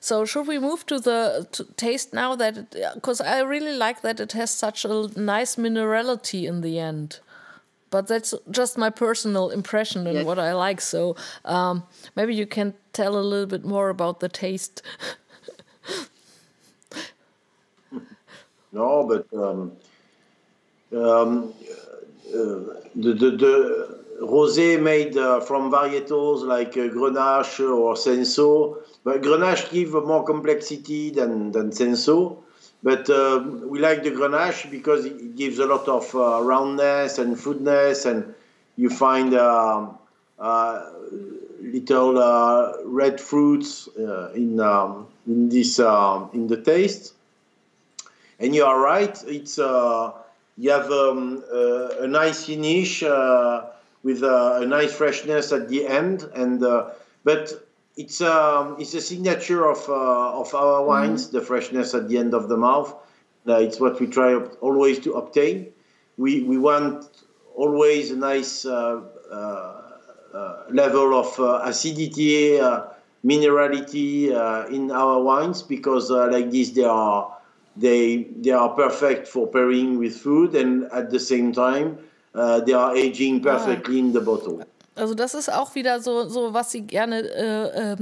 So should we move to the taste now? That, because I really like that it has such a nice minerality in the end. But that's just my personal impression and yes, what I like. So maybe you can tell a little bit more about the taste. No, but the rosé made from varietals like Grenache or Cinsault. But Grenache gives more complexity than Cinsault. But we like the Grenache because it gives a lot of roundness and fruitness, and you find little red fruits in the taste. And you are right; it's you have a nice finish with a nice freshness at the end, and but it's a signature of our wines, the freshness at the end of the mouth. It's what we try always to obtain. We want always a nice level of acidity, minerality in our wines, because like this they are perfect for pairing with food, and at the same time they are aging perfectly in the bottle. Also das ist auch wieder so was sie gerne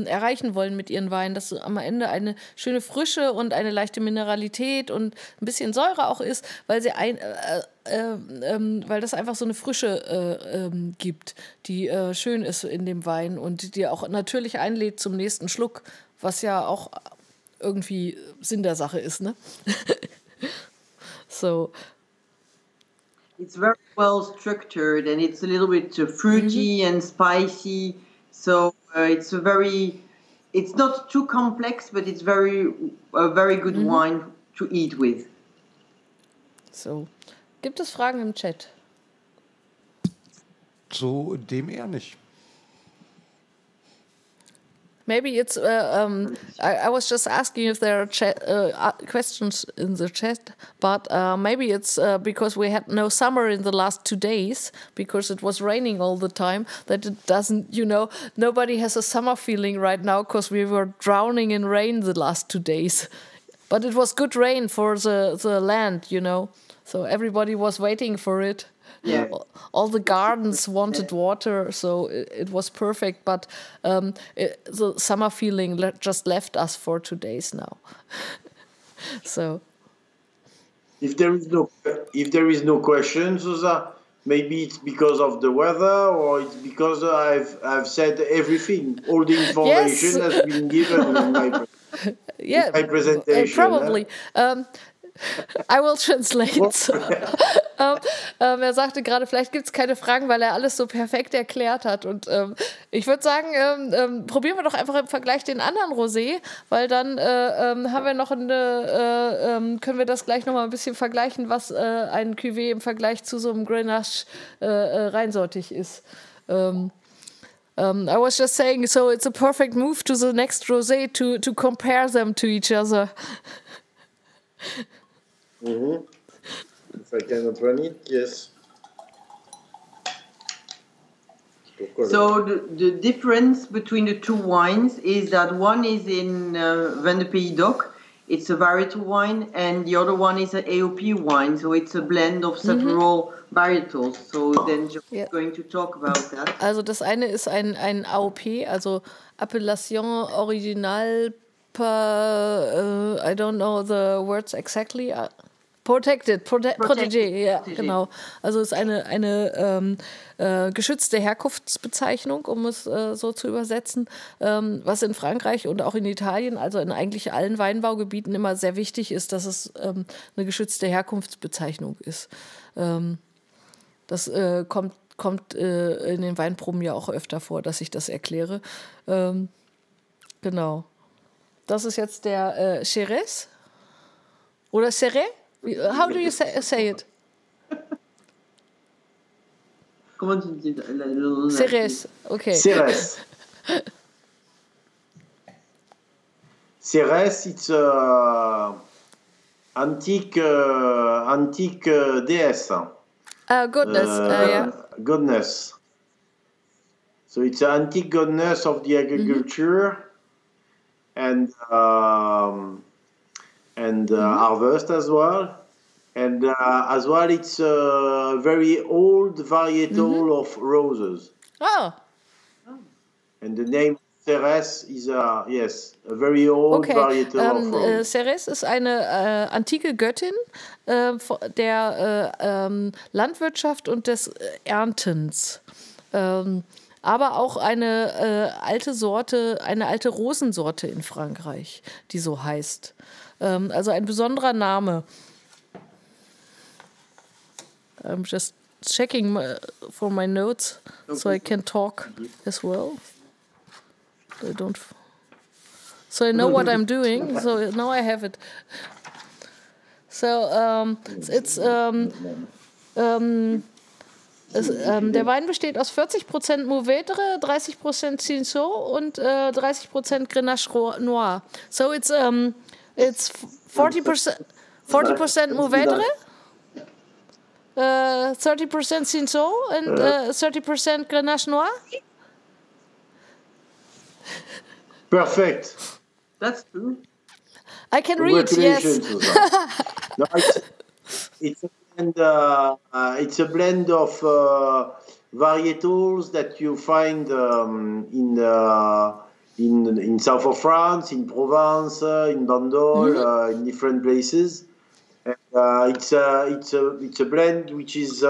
erreichen wollen mit ihren Weinen, dass am Ende eine schöne Frische und eine leichte Mineralität und ein bisschen Säure auch ist, weil sie weil das einfach so eine Frische gibt, die schön ist in dem Wein und die auch natürlich einlädt zum nächsten Schluck, was ja auch irgendwie Sinn der Sache ist, ne? So. It's very well structured, and it's a little bit fruity and spicy. So it's not too complex, but it's a very good wine to eat with. So, gibt es Fragen im Chat? Zu dem eher nicht. Maybe it's. I was just asking if there are questions in the chat, but maybe it's because we had no summer in the last 2 days because it was raining all the time. That it doesn't, nobody has a summer feeling right now because we were drowning in rain the last 2 days. But it was good rain for the land, So everybody was waiting for it. Yeah. All the gardens wanted water, so it was perfect. But the summer feeling just left us for 2 days now. So, if there is no question, Susa, maybe it's because of the weather, or it's because I've said everything. All the information has been given in my presentation. Probably. Huh? I will translate. Er sagte gerade, vielleicht gibt es keine Fragen, weil er alles so perfekt erklärt hat. Und ich würde sagen, probieren wir doch einfach im Vergleich den anderen Rosé, weil dann haben wir noch können wir das gleich noch mal ein bisschen vergleichen, was ein Cuvée im Vergleich zu so einem Grenache reinsortig ist. I was just saying, so it's a perfect move to the next Rosé to compare them to each other. If I cannot run it, yes. So the difference between the two wines is that one is in Vin de Pays d'Oc, it's a varietal wine, and the other one is an AOP wine, so it's a blend of several varietals. So then just going to talk about that. Also das eine ist ein AOP, also Appellation Original, I don't know the words exactly. Protected, Protégé, ja, genau. Also ist eine geschützte Herkunftsbezeichnung, um es so zu übersetzen, was in Frankreich und auch in Italien, also in eigentlich allen Weinbaugebieten immer sehr wichtig ist, dass es eine geschützte Herkunftsbezeichnung ist. Das kommt in den Weinproben ja auch öfter vor, dass ich das erkläre. Genau. Das ist jetzt der Céres oder Céres? How do you say it? Céres, okay. Céres. Céres, it's an antique déesse. Goddess, yeah. Goddess. So it's an antique goddess of the agriculture and harvest as well, and as well it's a very old varietal of roses. Oh. And the name Ceres is a a very old varietal of roses. Ceres ist eine antike Göttin der Landwirtschaft und des Erntens. Aber auch eine alte Sorte, eine alte Rosensorte in Frankreich, die so heißt. Also ein besonderer Name. I'm just checking for my notes, so I can talk as well. I don't. So I know what I'm doing. So now I have it. So it's. Der Wein besteht aus 40% Mourvèdre, 30% Cinsault und 30% Grenache Noir. So it's 40% Mourvèdre, 30% Cinsault and 30% Grenache Noir. Perfect. That's true. I can read, yes. No, it's a blend of varietals that you find in south of France, in Provence, in Bandol, in different places. And, it's a blend which is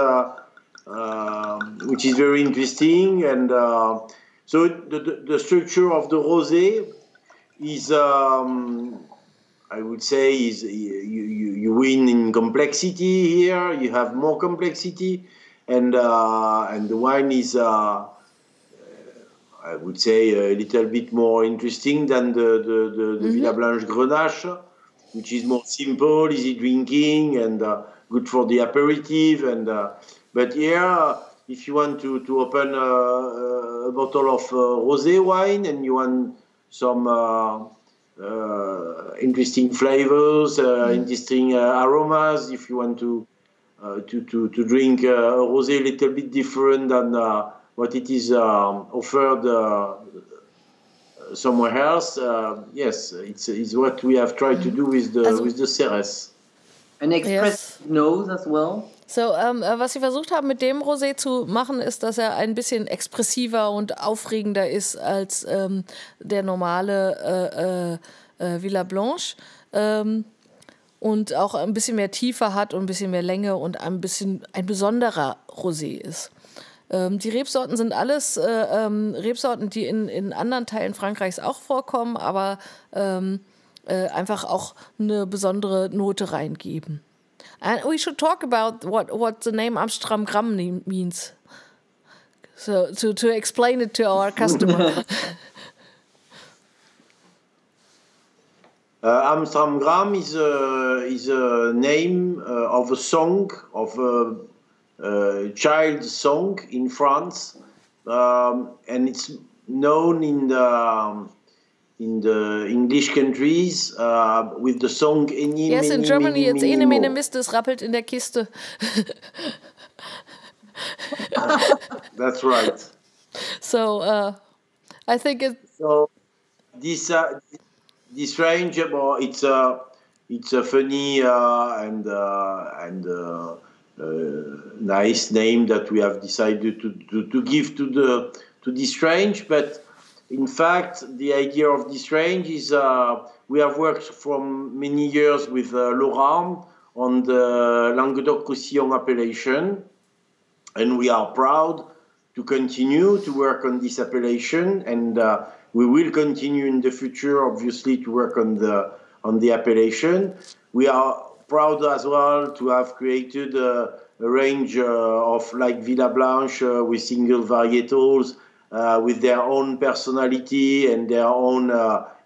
very interesting, and so the structure of the rosé is. I would say is you win in complexity here. You have more complexity, and the wine is I would say a little bit more interesting than the Villa Blanche Grenache, which is more simple, easy drinking, and good for the aperitif. And but here, if you want to open a bottle of rosé wine and you want some. Interesting flavors, interesting aromas. If you want to drink a rosé a little bit different than what it is offered somewhere else, yes, it's what we have tried to do with the Ceres. An express nose as well. So, was sie versucht haben mit dem Rosé zu machen, ist, dass ein bisschen expressiver und aufregender ist als der normale Villa Blanche und auch ein bisschen mehr Tiefe hat und ein bisschen mehr Länge und ein besonderer Rosé ist. Die Rebsorten sind alles Rebsorten, die in anderen Teilen Frankreichs auch vorkommen, aber einfach auch eine besondere Note reingeben. And we should talk about what the name Amstramgram means, so to explain it to our customer. Amstramgram is a name of a song, of a child song in France, and it's known in the English countries with the song Eni. Yes, in Germany it's Ene Mene Mist, es rappelt in der Kiste. That's right. So I think it's... So this range, well, it's a funny and nice name that we have decided to give to this range. But in fact, the idea of this range is we have worked for many years with Laurent on the Languedoc-Roussillon appellation, and we are proud to continue to work on this appellation, and we will continue in the future, obviously, to work on the appellation. We are proud as well to have created a range of like Villa Blanche with single varietals, with their own personality and their own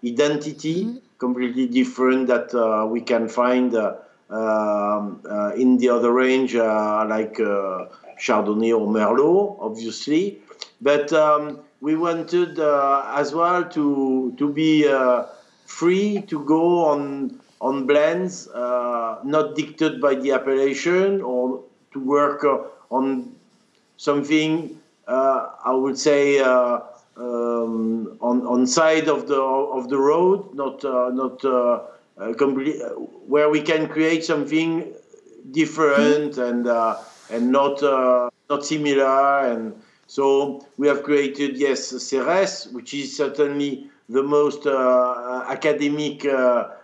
identity, completely different that we can find in the other range, like Chardonnay or Merlot, obviously. But we wanted as well to be free to go on blends not dictated by the appellation, or to work on something I would say on side of the road, where we can create something different and not similar. And so we have created, yes, Céres, which is certainly the most academic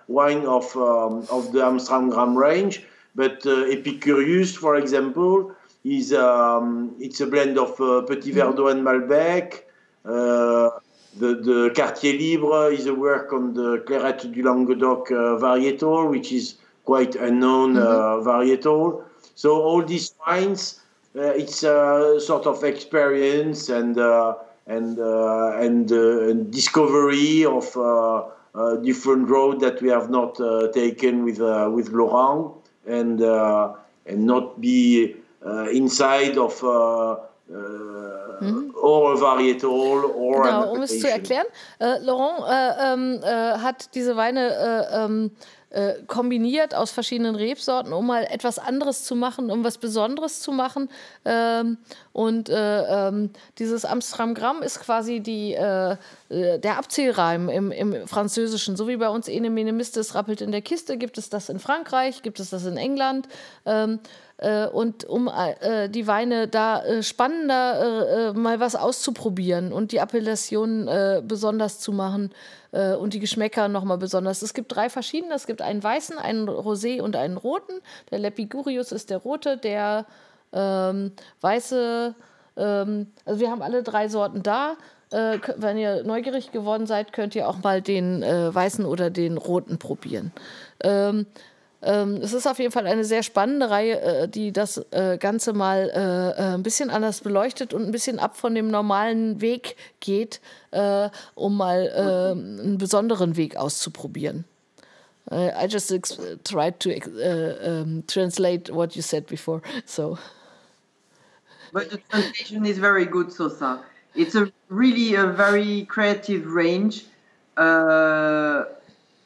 wine of the Amstramgram range. But Epicurius, for example, is it's a blend of Petit Verdot and Malbec. The Quartier Libre is a work on the Clairette du Languedoc varietal, which is quite unknown varietal. So all these wines, it's a sort of experience and discovery of different road that we have not taken with Laurent, and not be inside of. Or a Varietal or genau, um es zu erklären, Laurent hat diese Weine kombiniert aus verschiedenen Rebsorten, um mal etwas anderes zu machen, um was Besonderes zu machen. Dieses Amstramgramm ist quasi der Abzählreim im Französischen. So wie bei uns Ene Mene Miste, es rappelt in der Kiste, gibt es das in Frankreich, gibt es das in England. Und um die Weine da spannender mal was auszuprobieren und die Appellationen besonders zu machen und die Geschmäcker nochmal besonders. Es gibt drei verschiedene. Es gibt einen weißen, einen Rosé und einen roten. Der Lepigurius ist der rote, der weiße. Also wir haben alle drei Sorten da. Wenn ihr neugierig geworden seid, könnt ihr auch mal den weißen oder den roten probieren. Es ist auf jeden Fall eine sehr spannende Reihe, die das Ganze mal ein bisschen anders beleuchtet und ein bisschen ab von dem normalen Weg geht, um mal einen besonderen Weg auszuprobieren. I just tried to translate what you said before. So. But the translation is very good, Sosa. It's really a very creative range.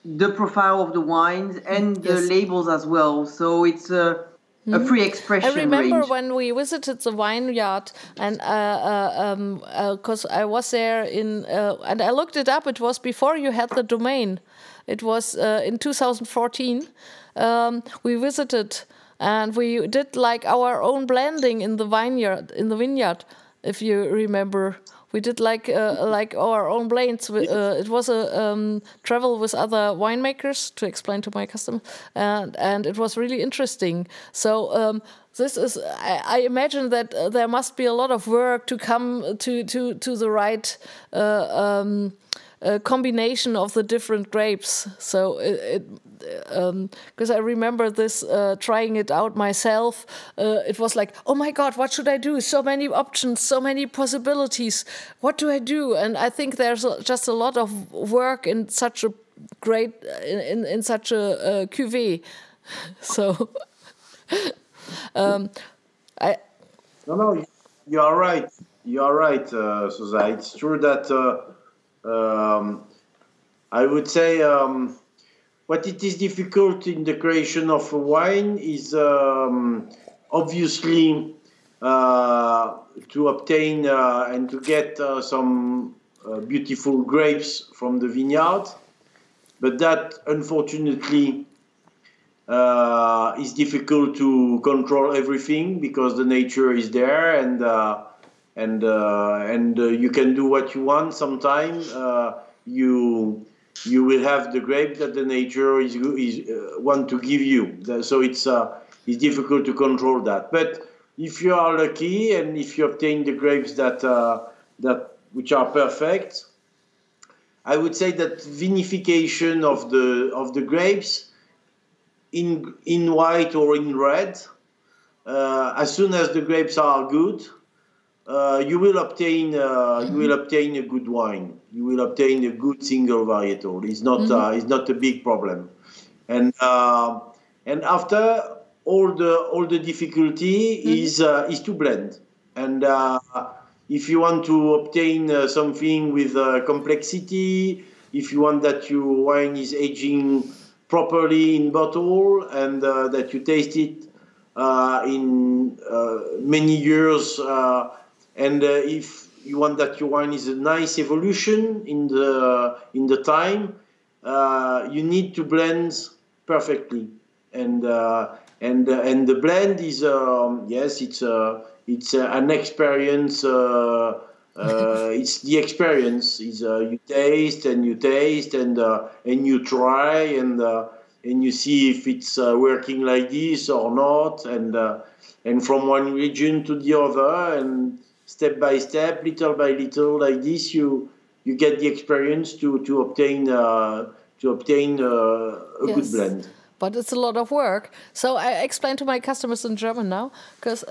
The profile of the wines and the labels as well, so it's a free expression. I remember when we visited the vineyard, and because I was there in and I looked it up. It was before you had the domain. It was in 2014. We visited and we did like our own blending in the vineyard. If you remember. We did like our own blends. It was a travel with other winemakers to explain to my customer, and it was really interesting. So this is, I imagine that there must be a lot of work to come to the right combination of the different grapes. So because I remember this trying it out myself, it was like, oh my god, what should I do? So many options, so many possibilities. What do I do? And I think there's just a lot of work in such a great in such a cuvée. So no, you are right. You are right, Susa. It's true that. I would say what it is difficult in the creation of a wine is obviously to obtain and to get some beautiful grapes from the vineyard. But that, unfortunately, is difficult to control everything because the nature is there, and you can do what you want. Sometimes you will have the grape that the nature is want to give you. So it's difficult to control that. But if you are lucky and if you obtain the grapes that which are perfect, I would say that vinification of the grapes in white or in red, as soon as the grapes are good, you will obtain a good wine. You will obtain a good single varietal. It's not a big problem, and after. All the difficulty is to blend, and if you want to obtain something with complexity, if you want that your wine is aging properly in bottle and that you taste it in many years, and if you want that your wine is a nice evolution in the time, you need to blend perfectly, and the blend is yes, it's an experience. It's the experience. Is you taste and you try and you see if it's working like this or not, and from one region to the other, and step by step, little by little, like this, you get the experience to obtain a good blend. But it's a lot of work. So I explain to my customers in German now. Because,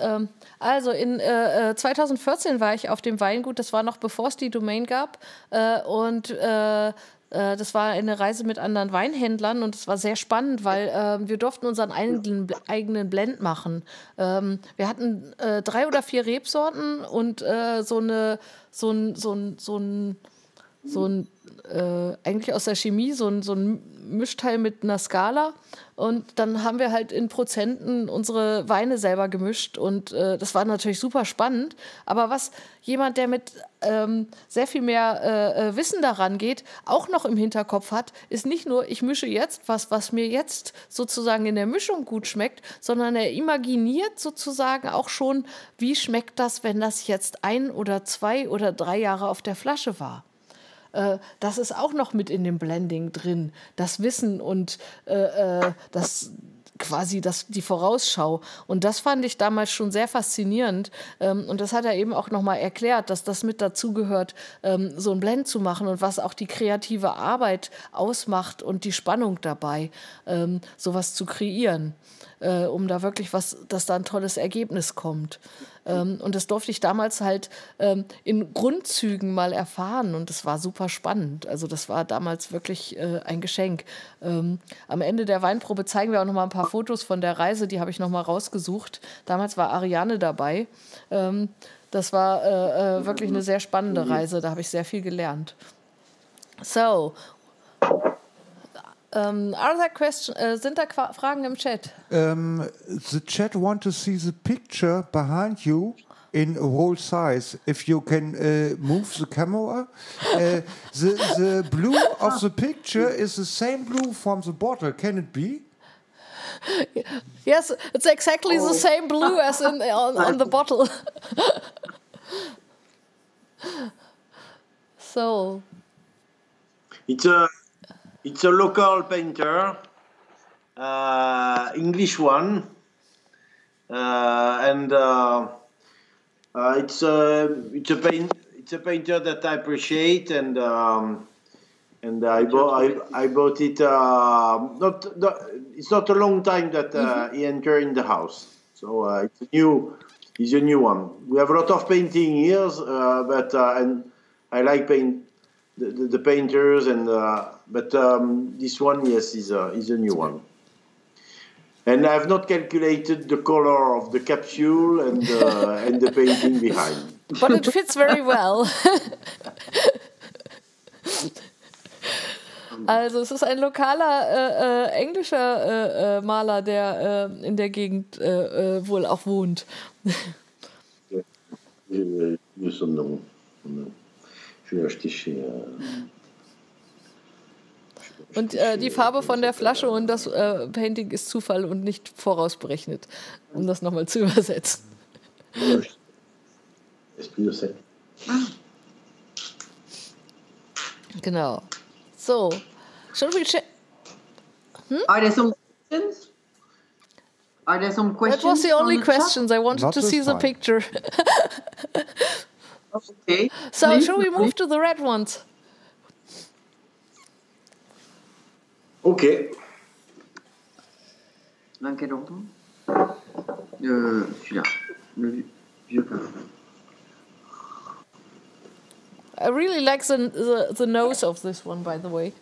also in 2014 war ich auf dem Weingut, das war noch bevor es die Domain gab. Das war eine Reise mit anderen Weinhändlern und es war sehr spannend, weil wir durften unseren eigenen Blend machen. Wir hatten 3 oder 4 Rebsorten und eigentlich aus der Chemie, so ein Mischteil mit einer Skala, und dann haben wir halt in Prozenten unsere Weine selber gemischt, und das war natürlich super spannend, aber was jemand, der mit sehr viel mehr Wissen daran geht, auch noch im Hinterkopf hat, ist nicht nur, ich mische jetzt was mir jetzt sozusagen in der Mischung gut schmeckt, sondern er imaginiert sozusagen auch schon, wie schmeckt das, wenn das jetzt 1 oder 2 oder 3 Jahre auf der Flasche war. Das ist auch noch mit in dem Blending drin, das Wissen und das quasi die Vorausschau. Und das fand ich damals schon sehr faszinierend. Und das hat er eben auch nochmal erklärt, dass das mit dazugehört, so ein Blend zu machen und was auch die kreative Arbeit ausmacht und die Spannung dabei, sowas zu kreieren, um da wirklich dass da ein tolles Ergebnis kommt. Und das durfte ich damals halt in Grundzügen mal erfahren, und das war super spannend. Also das war damals wirklich ein Geschenk. Am Ende der Weinprobe zeigen wir auch noch mal ein paar Fotos von der Reise, die habe ich noch mal rausgesucht. Damals war Ariane dabei. Das war wirklich eine sehr spannende Reise, da habe ich sehr viel gelernt. So, other question? Sind da Fragen im Chat? The chat want to see the picture behind you in whole size. If you can move the camera, the blue of the picture is the same blue from the bottle. Can it be? Yes, it's exactly the same blue as on the bottle. So it's a. It's a local painter, English one, and it's a painter that I appreciate, and I bought it. It's not a long time that he entered in the house, so it's a new one. We have a lot of painting here, and I like paint. The painters, and this one, yes, is a new one. And I have not calculated the color of the capsule and the painting behind. But it fits very well. Also es ist ein lokaler englischer Maler, der in der Gegend wohl auch wohnt. Le son nom. Je l'ai acheté chez... Und die Farbe von der Flasche und das Painting ist Zufall und nicht vorausberechnet, um das nochmal zu übersetzen. Genau. So. Should we check? Hmm? Are there some questions? Are there some questions? That was the only questions. I wanted to see the picture. Okay. So shall we move to the red ones? Okay. Dans quel ordre? Celui-là, le vieux carignan. I really like the nose of this one, by the way.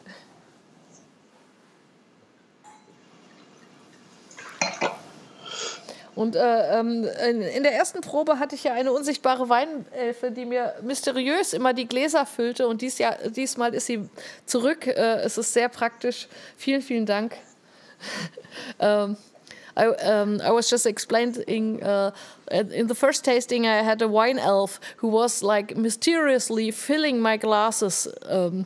Und in der ersten Probe hatte ich ja eine unsichtbare Weinelfe, die mir mysteriös immer die Gläser füllte. Und diesmal ist sie zurück. Es ist sehr praktisch. Vielen, vielen Dank. I was just explaining in the first tasting I had a wine elf who was like mysteriously filling my glasses and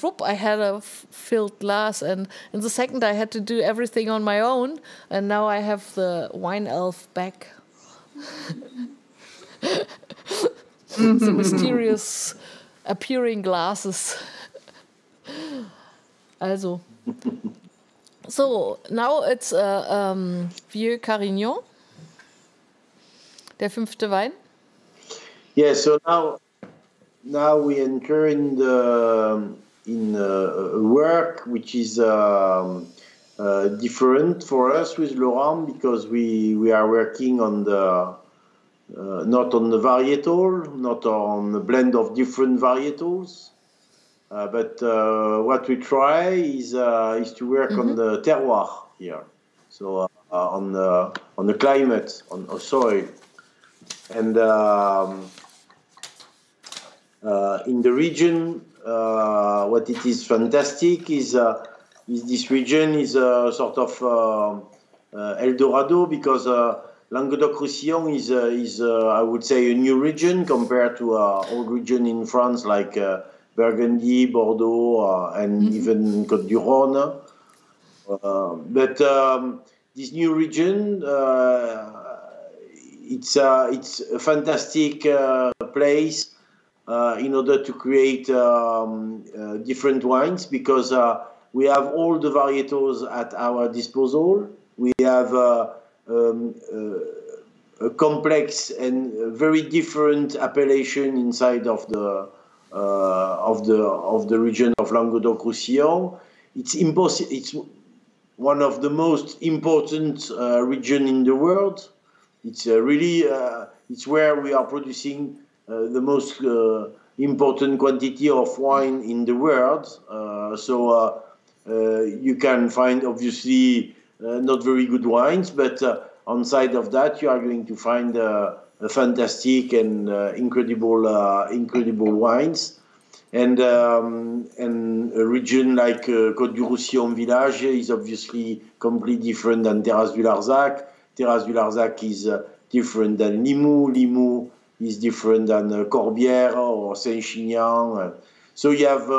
whoop, I had a filled glass, and in the second I had to do everything on my own, and now I have the wine elf back. The mysterious appearing glasses. Also. So, now it's Vieux Carignan, der fünfte Wein. Yes, so now we enter in work which is different for us with Laurent, because we are working on the not on the varietal, not on the blend of different varietals. But what we try is to work on the terroir here, so on the climate, on soil, and in the region. What it is fantastic is this region is a sort of El Dorado, because Languedoc-Roussillon is I would say a new region compared to old region in France like. Burgundy, Bordeaux, and even Côte du Rhône. But this new region, it's a fantastic place in order to create different wines, because we have all the varietals at our disposal. We have a complex and very different appellation inside of the region of Languedoc-Roussillon. It's one of the most important region in the world. It's really it's where we are producing the most important quantity of wine in the world. So you can find obviously not very good wines, but on side of that you are going to find. Fantastic and incredible wines, and a region like Côte du Roussillon village is obviously completely different than Terrasses du Larzac. Terrasses du Larzac is different than Limoux. Limoux is different than Corbières or Saint-Chinian. So you have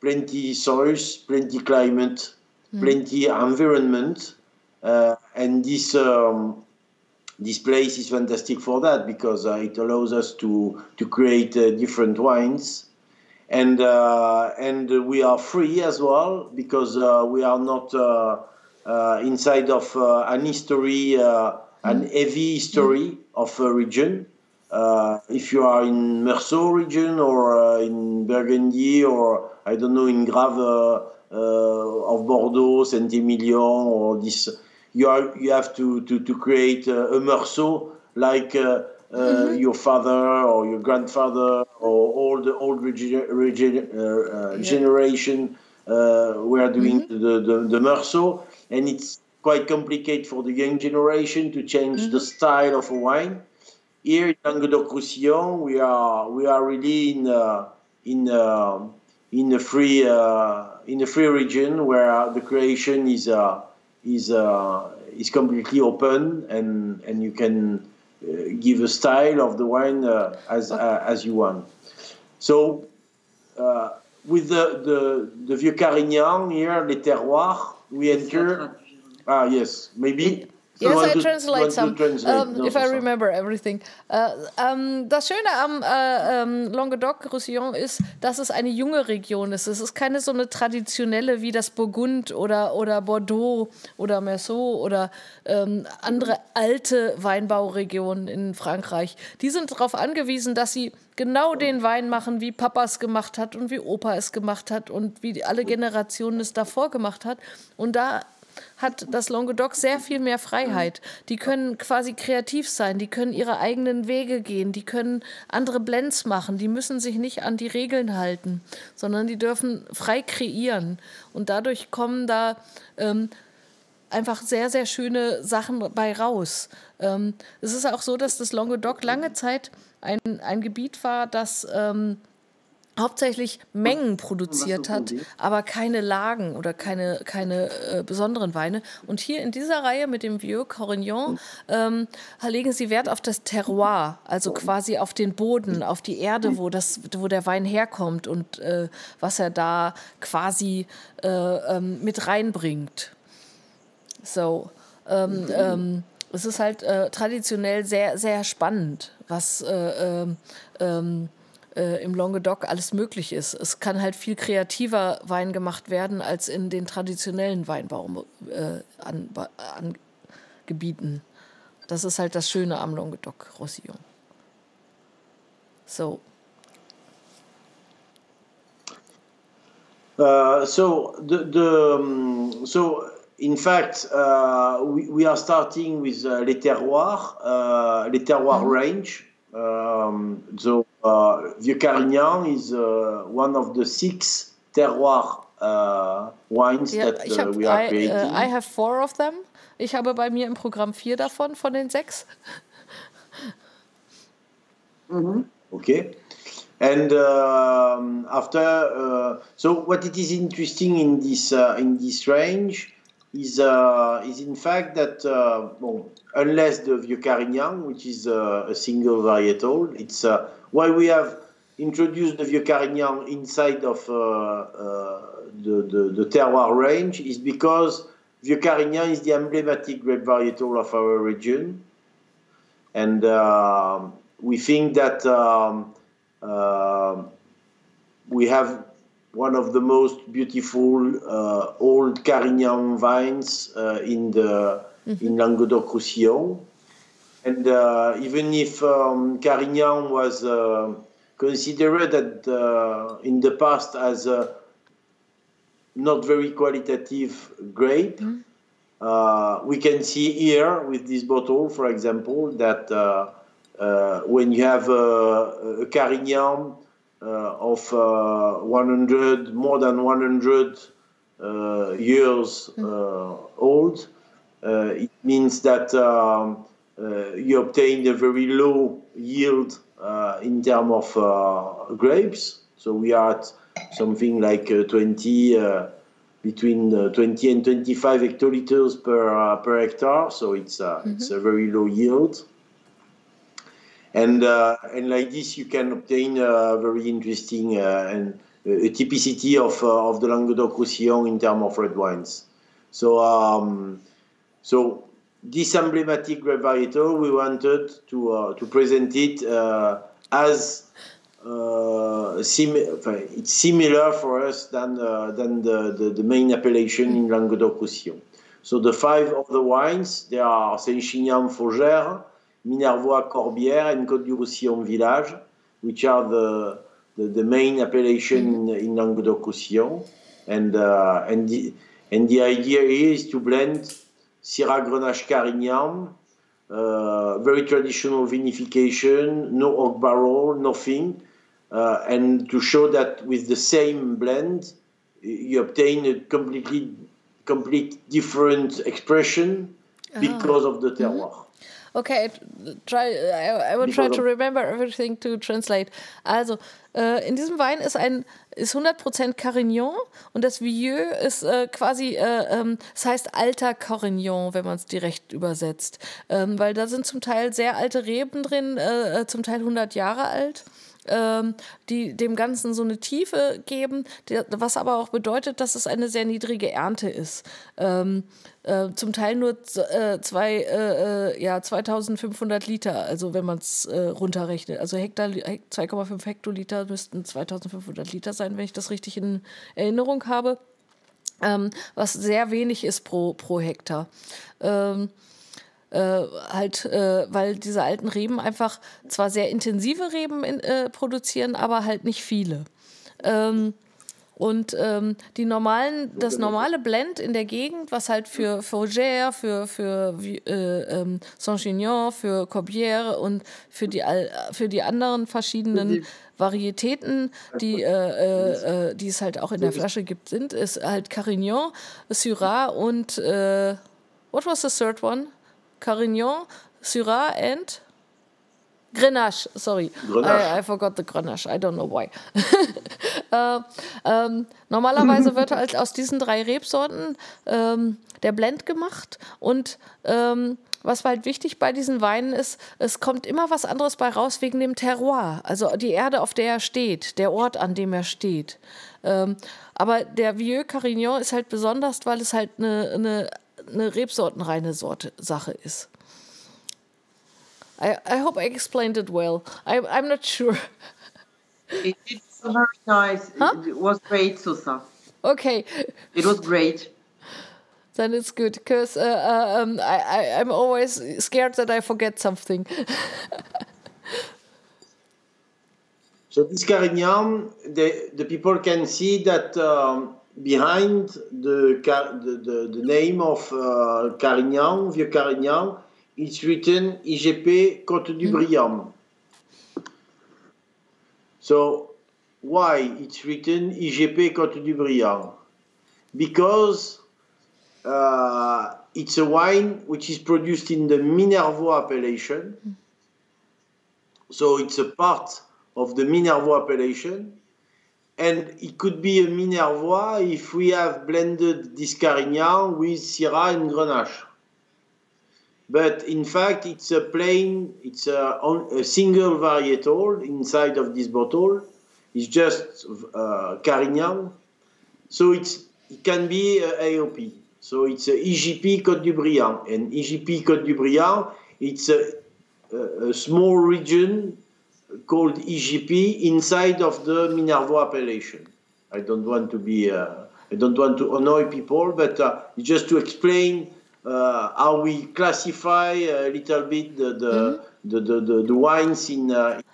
plenty soils, plenty climate, plenty environment, and this. This place is fantastic for that, because it allows us to create different wines, and we are free as well, because we are not inside of an history, an heavy history of a region. If you are in Merlot region or in Burgundy, or I don't know, in Graves of Bordeaux, Saint-Emilion, or this. You have to create a Meursault like your father or your grandfather or all the old generation were doing the Meursault. And it's quite complicated for the young generation to change the style of a wine. Here in Languedoc-Roussillon, we are really in a free region where the creation is completely open, and you can give a style of the wine as you want. So with the Vieux Carignan here, Les Terroirs, we enter. Ah, yes, maybe. Yes, I translate some, if I remember everything. Das Schöne am Languedoc-Roussillon ist, dass es eine junge Region ist. Es ist keine so eine traditionelle wie das Burgund oder Bordeaux oder Merlot oder andere alte Weinbauregionen in Frankreich. Die sind darauf angewiesen, dass sie genau den Wein machen, wie Papa es gemacht hat und wie Opa es gemacht hat und wie alle Generationen es davor gemacht hat. Und da hat das Languedoc sehr viel mehr Freiheit. Die können quasi kreativ sein, die können ihre eigenen Wege gehen, die können andere Blends machen, die müssen sich nicht an die Regeln halten, sondern die dürfen frei kreieren. Und dadurch kommen da einfach sehr, sehr schöne Sachen bei raus. Es ist auch so, dass das Languedoc lange Zeit ein Gebiet war, das hauptsächlich Mengen produziert hat, aber keine Lagen oder keine besonderen Weine. Und hier in dieser Reihe mit dem Vieux Carignan legen sie Wert auf das Terroir, also quasi auf den Boden, auf die Erde, wo der Wein herkommt und was er da quasi mit reinbringt. So, es ist halt traditionell sehr, sehr spannend, was im Languedoc alles möglich ist. Es kann halt viel kreativer Wein gemacht werden als in den traditionellen Weinbaugebieten. Das ist halt das Schöne am Languedoc-Roussillon. So. So in fact, we are starting with Les Terroirs range. Vieux Carignan is one of the 6 terroir wines that we are creating. I have 4 of them. Ich habe bei mir im Programm 4 davon, von den 6. Okay. And after, so what it is interesting in this range is in fact that unless the Vieux Carignan, which is a single varietal, it's why we have introduced the Vieux Carignan inside of the terroir range is because Vieux Carignan is the emblematic grape varietal of our region, and we think that we have one of the most beautiful old Carignan vines in Languedoc-Roussillon. And even if Carignan was considered in the past as a not very qualitative grape, we can see here with this bottle, for example, that when you have a Carignan of more than 100 years old, it means that you obtain a very low yield in terms of grapes. So we are at something like 20 and 25 hectoliters per hectare. So it's a very low yield. And like this, you can obtain a very interesting and a typicity of the Languedoc-Roussillon in terms of red wines. So. So this emblematic grape varietal, we wanted to present it as it's similar for us than the main appellation in Languedoc-Roussillon. So the 5 other wines, they are Saint-Chinian-Faugère, Minervois, Corbières, and Côte du Roussillon Village, which are the main appellation in Languedoc-Roussillon, and the idea is to blend Syrah, Grenache, Carignan, very traditional vinification, no oak barrel, nothing, and to show that with the same blend, you obtain a complete different expression because of the terroir. Mm-hmm. Okay, I will try to remember everything to translate. Also, in diesem Wein ist 100% Carignan und das Vieux ist quasi, das heißt alter Carignan, wenn man es direkt übersetzt. Weil da sind zum Teil sehr alte Reben drin, zum Teil 100 Jahre alt. Die dem Ganzen so eine Tiefe geben, was aber auch bedeutet, dass es eine sehr niedrige Ernte ist. Zum Teil nur 2500 Liter, also wenn man es runterrechnet. Also 2,5 Hektoliter müssten 2500 Liter sein, wenn ich das richtig in Erinnerung habe, was sehr wenig ist pro Hektar. Weil diese alten Reben einfach zwar sehr intensive Reben produzieren, aber halt nicht viele. Das normale Blend in der Gegend, was halt für Fougères, für Saint-Ginian, für Corbières und für die anderen verschiedenen Varietäten, die es halt auch in der Flasche gibt, ist halt Carignan, Syrah und what was the third one? Carignan, Syrah and Grenache, sorry. Grenache. I forgot the Grenache, I don't know why. Normalerweise wird halt aus diesen 3 Rebsorten der Blend gemacht und was halt wichtig bei diesen Weinen ist, es kommt immer was anderes bei raus wegen dem Terroir, also die Erde, auf der er steht, der Ort, an dem er steht. Aber der Vieux Carignan ist halt besonders, weil es halt eine rebsortenreine Sache ist. I hope I explained it well. I'm not sure. It's very nice. Huh? It was great, Susa. Okay. It was great. Then it's good, because I'm always scared that I forget something. So this Carignan, the people can see that behind the name of Carignan, Vieux Carignan, it's written IGP Côte du Briand. So why it's written IGP Côte du Briand? Because it's a wine which is produced in the Minervois appellation. So it's a part of the Minervois appellation. And it could be a Minervois if we have blended this Carignan with Syrah and Grenache. But in fact, it's a plain, it's a single varietal inside of this bottle. It's just Carignan. So it can be AOP. So it's a IGP Côte du Briand. And IGP Côte du Briand, it's a small region called EGP inside of the Minervois appellation. I don't want to be, I don't want to annoy people, but just to explain how we classify a little bit the wines in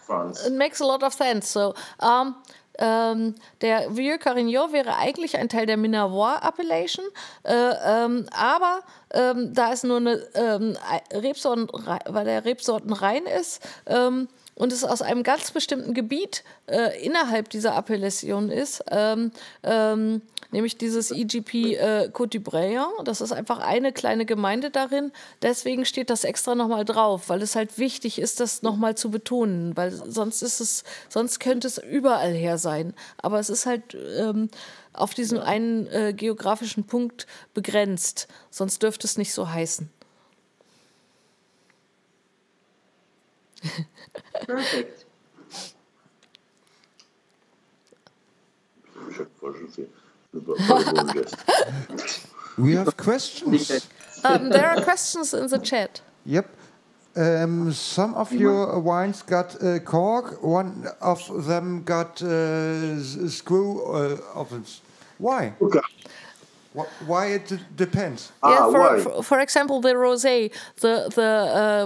France. It makes a lot of sense. So der Vieux Carignan wäre eigentlich ein Teil der Minervois Appellation, aber da es nur eine weil der Rebsorten rein ist. Und es aus einem ganz bestimmten Gebiet innerhalb dieser Appellation ist, nämlich dieses IGP Côte du Briand. Das ist einfach eine kleine Gemeinde darin. Deswegen steht das extra nochmal drauf, weil es halt wichtig ist, das nochmal zu betonen, weil sonst könnte es überall her sein. Aber es ist halt auf diesen einen geografischen Punkt begrenzt. Sonst dürfte es nicht so heißen. Perfect. We have questions. There are questions in the chat. Yep. Some of your wines got cork. One of them got screw ovens. Why? Okay. Why it depends? Yeah, for example, the rosé, the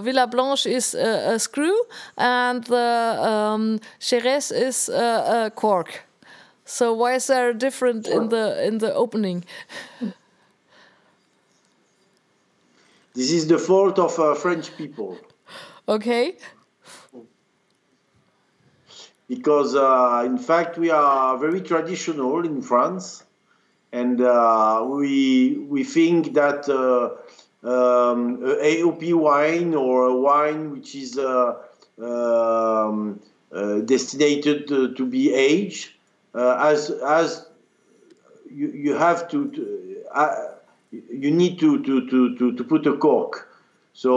Villa Blanche is a screw, and the Chérès is a cork. So why is there a difference in the opening? This is the fault of French people. Okay. Because in fact we are very traditional in France. And we think that AOP wine or a wine which is destined to be aged, you need to put a cork. So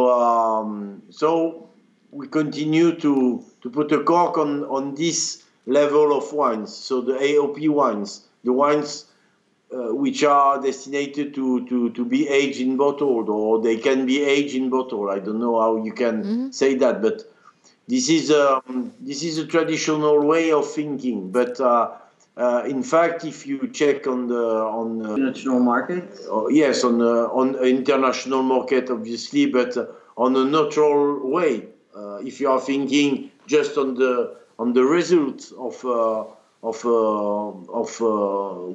so we continue to put a cork on this level of wines. So the AOP wines, the wines which are destined to be aged in bottle, or they can be aged in bottle. I don't know how you can say that, but this is a traditional way of thinking. But in fact, if you check on the international market, yes, on the international market, obviously, but on a natural way. If you are thinking just on the results of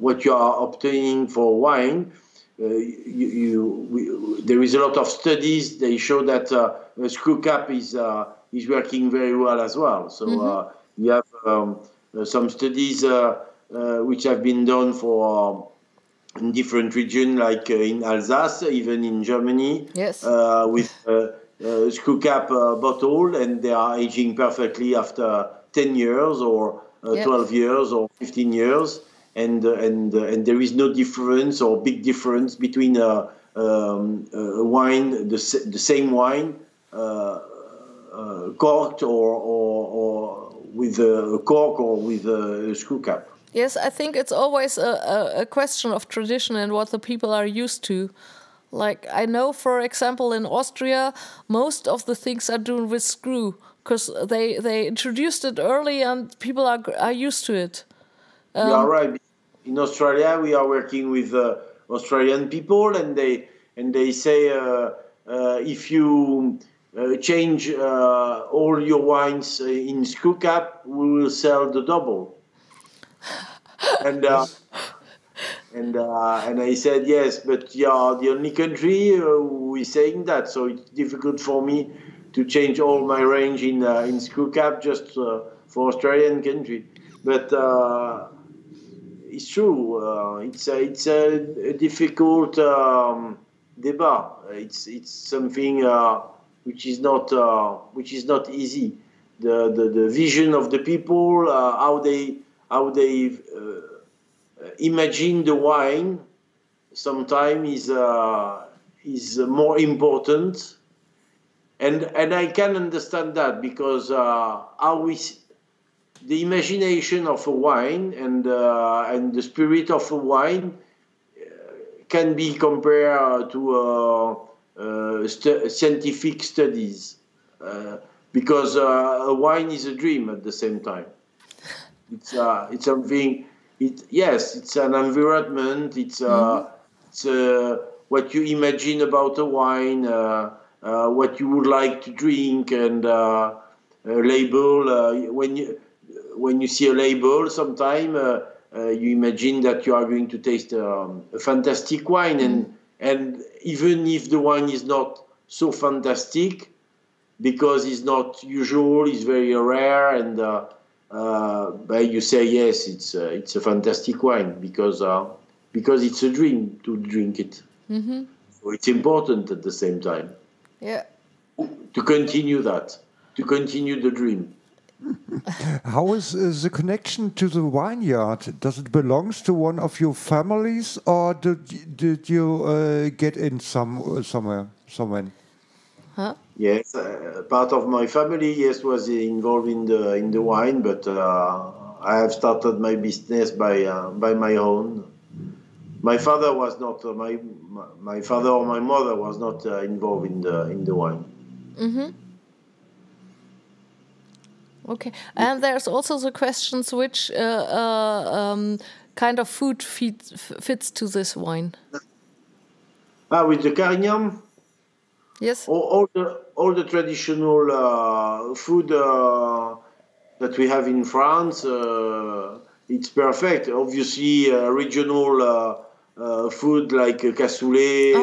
what you are obtaining for wine, there is a lot of studies. They show that a screw cap is working very well as well. So you have some studies. Which have been done for in different regions, like in Alsace, even in Germany, yes, with screw cap bottle, and they are aging perfectly after 10 years or 12 years or 15 years, and there is no difference or big difference between a wine, the same wine, corked or with a cork or with a screw cap. Yes, I think it's always a question of tradition and what the people are used to. Like, I know, for example, in Austria, most of the things are done with screw, because they introduced it early and people are used to it. You are right. In Australia, we are working with Australian people, and they say if you change all your wines in screw cap, we will sell the double. And I said, yes, but you are the only country who is saying that, so it's difficult for me to change all my range in screw cap just for Australian country. But it's true. It's a difficult debate. It's something which is not easy. The vision of the people, how they imagine the wine, sometimes is more important, and I can understand that, because the imagination of a wine and the spirit of a wine can be compared to scientific studies, because a wine is a dream at the same time. It's something. It's an environment. It's what you imagine about a wine, what you would like to drink, and a label. When you see a label, sometimes you imagine that you are going to taste a fantastic wine, and even if the wine is not so fantastic, because it's not usual, it's very rare, and. But you say, yes, it's a fantastic wine, because it's a dream to drink it. So it's important at the same time. Yeah. To continue that, to continue the dream. How is the connection to the vineyard? Does it belong to one of your families, or did you get in somewhere? Huh? Yes, part of my family, yes, was involved in the wine, but I have started my business by my own. My father was not my father or my mother was not involved in the wine. Okay, and there's also the questions which kind of food fits to this wine. With the Carignan. Yes. All the traditional food that we have in France, it's perfect. Obviously, regional food like cassoulet,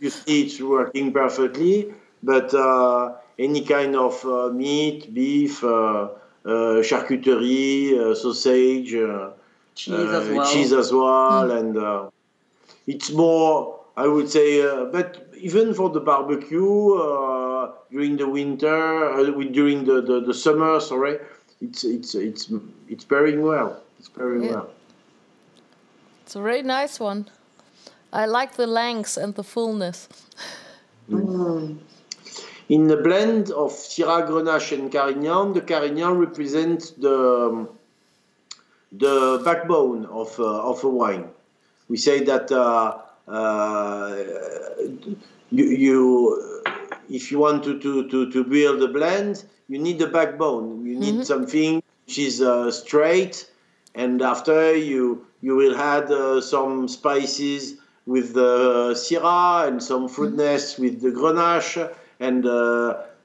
it's working perfectly. But any kind of meat, beef, charcuterie, sausage, cheese as well, and it's more. I would say, but even for the barbecue during the winter, during the summer, sorry, it's pairing well. It's pairing well. It's a very nice one. I like the length and the fullness. In the blend of Syrah, Grenache, and Carignan, the Carignan represents the backbone of a wine. We say that. If you want to build a blend, you need a backbone. You need something which is straight, and after you will add some spices with the Syrah and some fruitness with the Grenache and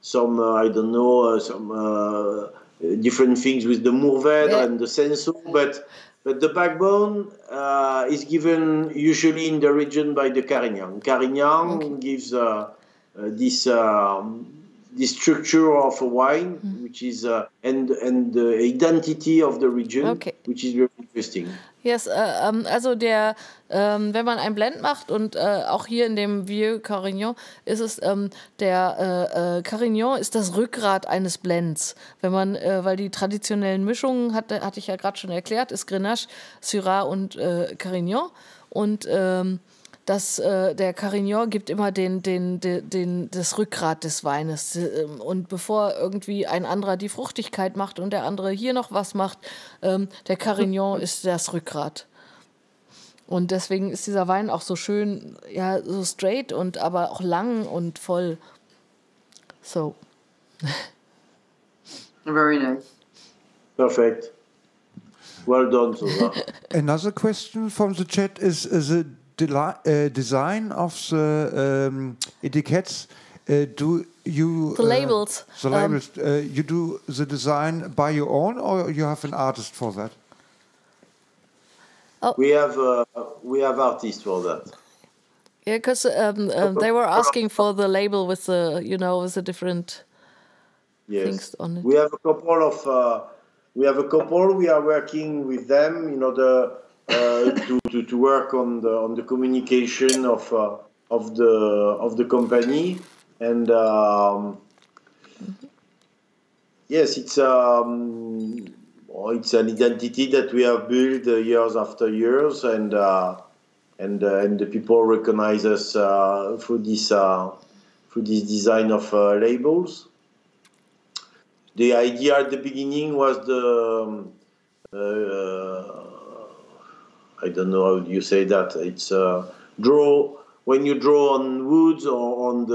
some I don't know some different things with the Mourvèdre and the Cinsault, but the backbone is given usually in the region by the Carignan. Carignan gives this structure of a wine, which is and the identity of the region, which is very interesting. Yes, also wenn man ein Blend macht und auch hier in dem Vieux Carignan ist es der Carignan ist das Rückgrat eines Blends. Wenn man, weil die traditionellen Mischungen hatte ich ja gerade schon erklärt, ist Grenache, Syrah und Carignan und dass der Carignan gibt immer das Rückgrat des Weines. Und bevor irgendwie ein anderer die Fruchtigkeit macht und der andere hier noch was macht, der Carignan ist das Rückgrat. Und deswegen ist dieser Wein auch so schön, ja, so straight und aber auch lang und voll. So. Very nice. Perfect. Well done, Suzanne. Another question from the chat is the design of the etiquettes. Do you the labels? The labels. You do the design by your own, or you have an artist for that? Oh. We have artists for that. Yeah, because they were asking for the label with the with the different things on it. We have a couple of We are working with them in order. To work on the communication of the company, and yes, it's an identity that we have built years after years, and the people recognize us through this design of labels. The idea at the beginning was the. I don't know how you say that. It's when you draw on woods or on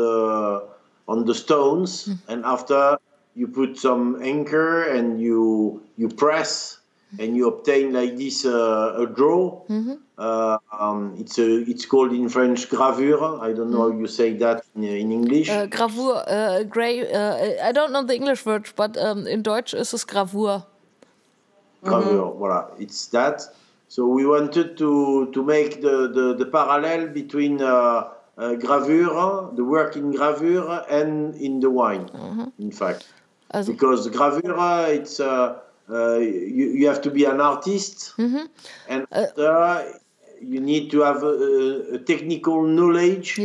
the stones, and after you put some anchor and you press and you obtain like this a draw. It's called in French gravure. I don't know how you say that in English. Gravure, I don't know the English word, but in Deutsch is it gravure. Gravure, voilà, it's that. So we wanted to make the parallel between gravure, the work in gravure, and in the wine, in fact. Because gravure, it's you have to be an artist, and you need to have a technical knowledge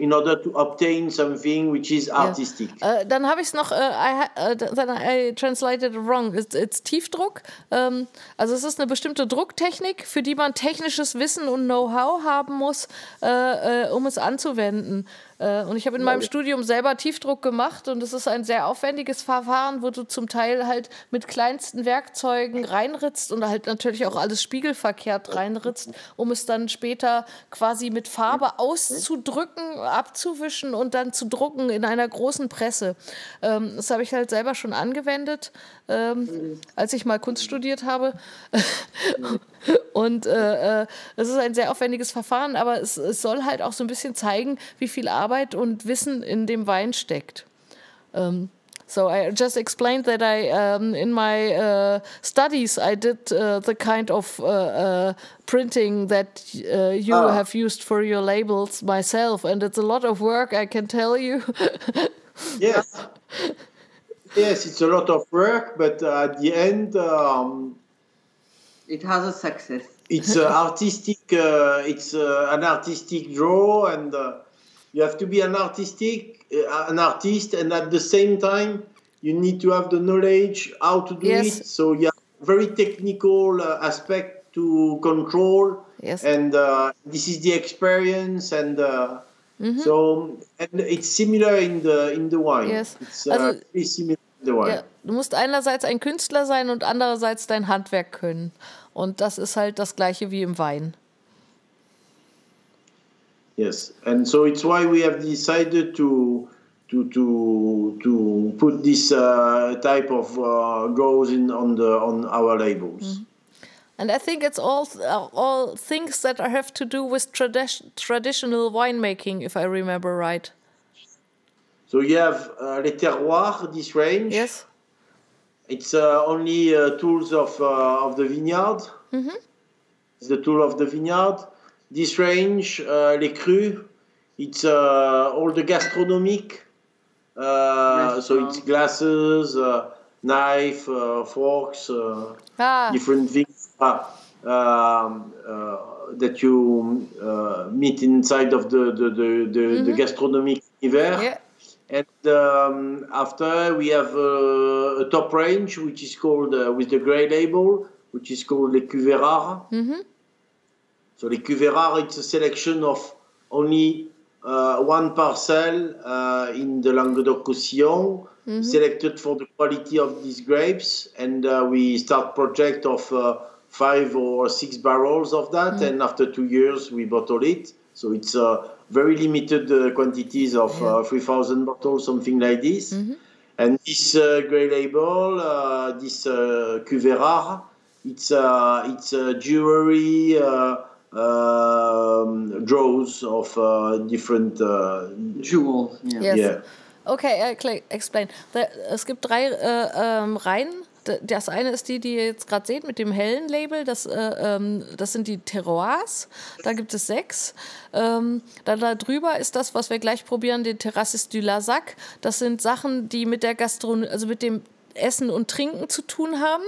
in order to obtain something which is artistic. Dann habe ich es noch, I translated it wrong, it's Tiefdruck. Also es ist eine bestimmte Drucktechnik, für die man technisches Wissen und Know-how haben muss, um es anzuwenden. Und ich habe in meinem Studium selber Tiefdruck gemacht und es ist ein sehr aufwendiges Verfahren, wo du zum Teil halt mit kleinsten Werkzeugen reinritzt und halt natürlich auch alles spiegelverkehrt reinritzt, um es dann später quasi mit Farbe auszudrücken, abzuwischen und dann zu drucken in einer großen Presse. Das habe ich halt selber schon angewendet, als ich mal Kunst studiert habe. Und es ist ein sehr aufwendiges Verfahren, aber es soll halt auch so ein bisschen zeigen, wie viel Arbeit und Wissen in dem Wein steckt. So I just explained that I in my studies I did the kind of printing that you have used for your labels myself, and it's a lot of work, I can tell you. Yes, yes, it's a lot of work, but at the end. It has a success. It's artistic. It's an artistic draw, and you have to be an artist, and at the same time, you need to have the knowledge how to do it. So you have very technical aspect to control, and this is the experience, and so and it's similar in the wine. Yes, it's pretty similar in the wine. Yeah. Du musst einerseits ein Künstler sein und andererseits dein Handwerk können. Und das ist halt das Gleiche wie im Wein. Yes, and so it's why we have decided to put this type of goals in on our labels. And I think it's all things that have to do with traditional winemaking, if I remember right. So you have Les Terroirs, this range. Yes. It's only tools of the vineyard. It's the tool of the vineyard. This range, Les Crus, it's all the gastronomic. So it's glasses, knife, forks, different things that you meet inside of the gastronomic univers. Yeah. And after we have a top range, which is called with the grey label, which is called Les Cuvées Rares. So Les Cuvées Rares, it's a selection of only one parcel in the Languedoc-Roussillon, selected for the quality of these grapes, and we start project of 5 or 6 barrels of that, and after 2 years we bottle it. So it's very limited quantities of 3,000 bottles, something like this. And this grey label, this cuvée rare, it's jewelry draws of different jewels. Okay, explain. Es gibt 3 Reihen. Das eine ist die ihr jetzt gerade seht mit dem hellen Label, das sind die Terroirs, da gibt es 6. Dann da drüber ist das, was wir gleich probieren, den Terrasses du Larzac. Das sind Sachen, die mit der Gastronomie, also mit dem Essen und Trinken zu tun haben.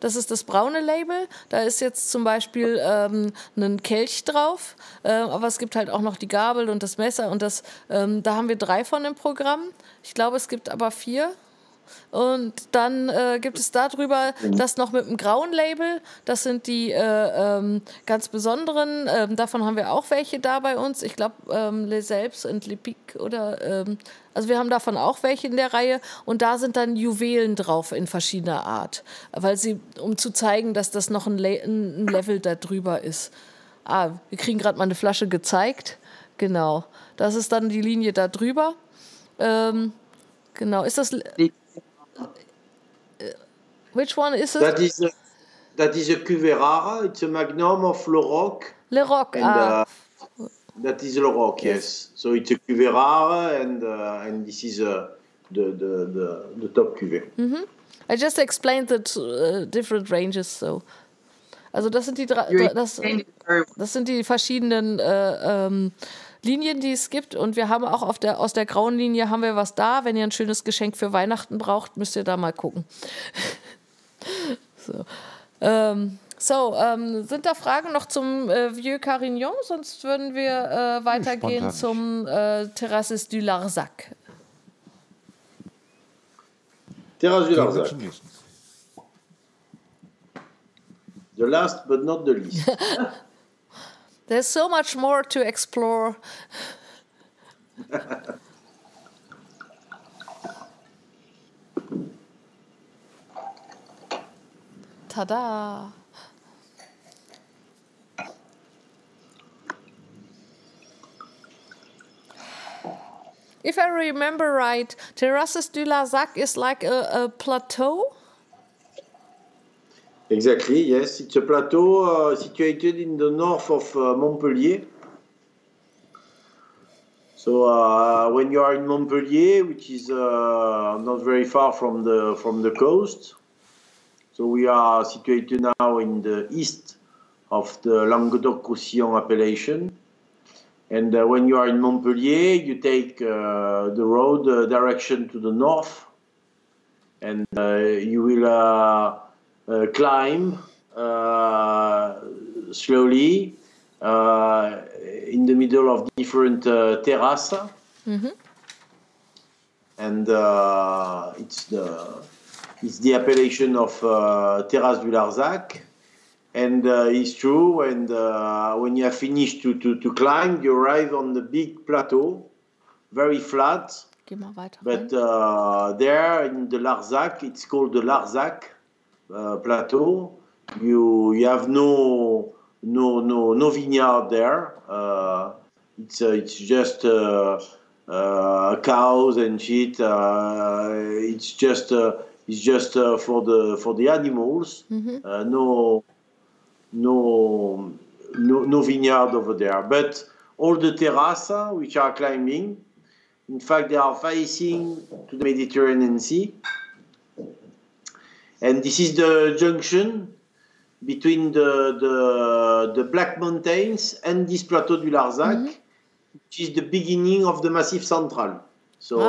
Das ist das braune Label, da ist jetzt zum Beispiel ein Kelch drauf, aber es gibt halt auch noch die Gabel und das Messer und das, da haben wir 3 von im Programm. Ich glaube, es gibt aber 4. Und dann gibt es darüber das noch mit dem grauen Label, das sind die ganz besonderen, davon haben wir auch welche da bei uns, ich glaube Les Elbes und Le Pic oder, also wir haben davon auch welche in der Reihe und da sind dann Juwelen drauf in verschiedener Art, weil sie, um zu zeigen, dass das noch ein Level da drüber ist. Ah, wir kriegen gerade mal eine Flasche gezeigt, genau, das ist dann die Linie da drüber, genau, ist das... Which one is it? That is a cuvée rare. It's a magnum of Le Roc. Le Roc, and, that is Le Roc, yes. So it's a cuvée rare, and this is the top cuvée. I just explained the different ranges. So, also das sind die das sind die verschiedenen. Linien, die es gibt, und wir haben auch aus der grauen Linie haben wir was da. Wenn ihr ein schönes Geschenk für Weihnachten braucht, müsst ihr da mal gucken. So, sind da Fragen noch zum Vieux Carignan? Sonst würden wir weitergehen zum Terrasses du Larzac. Terrasses du Larzac. The last but not the least. There's so much more to explore. Ta-da! If I remember right, Terrasses du Larzac is like a plateau. Exactly, yes. It's a plateau situated in the north of Montpellier. So when you are in Montpellier, which is not very far from the coast, so we are situated now in the east of the Languedoc-Roussillon appellation. And when you are in Montpellier, you take the road direction to the north, and you will climb slowly in the middle of different terraces. Mm-hmm. And it's the appellation of Terrasses du Larzac. And it's true, and when you have finished to climb, you arrive on the big plateau, very flat. But there in the Larzac, it's called the Larzac plateau. You have no vineyard there. It's just cows and shit. It's just for the animals. Mm-hmm. No vineyard over there. But all the terrasses which are climbing, in fact, they are facing to the Mediterranean Sea. And this is the junction between the Black Mountains and this Plateau du Larzac, mm-hmm. which is the beginning of the Massif Central. So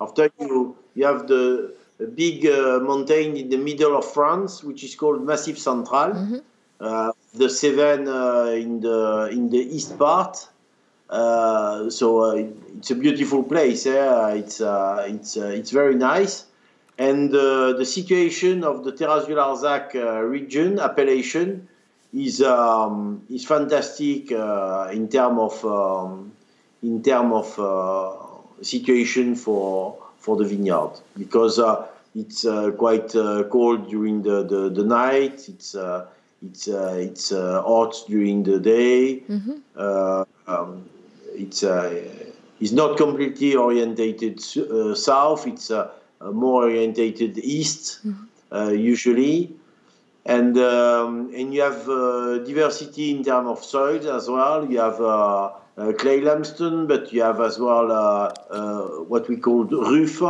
after you have the big mountain in the middle of France, which is called Massif Central, mm-hmm. The Cévennes in the east part. It's a beautiful place. It's very nice, and the situation of the Terrasses du Larzac region appellation is fantastic in term of situation for the vineyard, because it's quite cold during the night. It's hot during the day. Mm-hmm. It's not completely orientated south. It's more orientated east, mm-hmm. Usually, and you have diversity in terms of soils as well. You have clay limestone, but you have as well what we call ruf,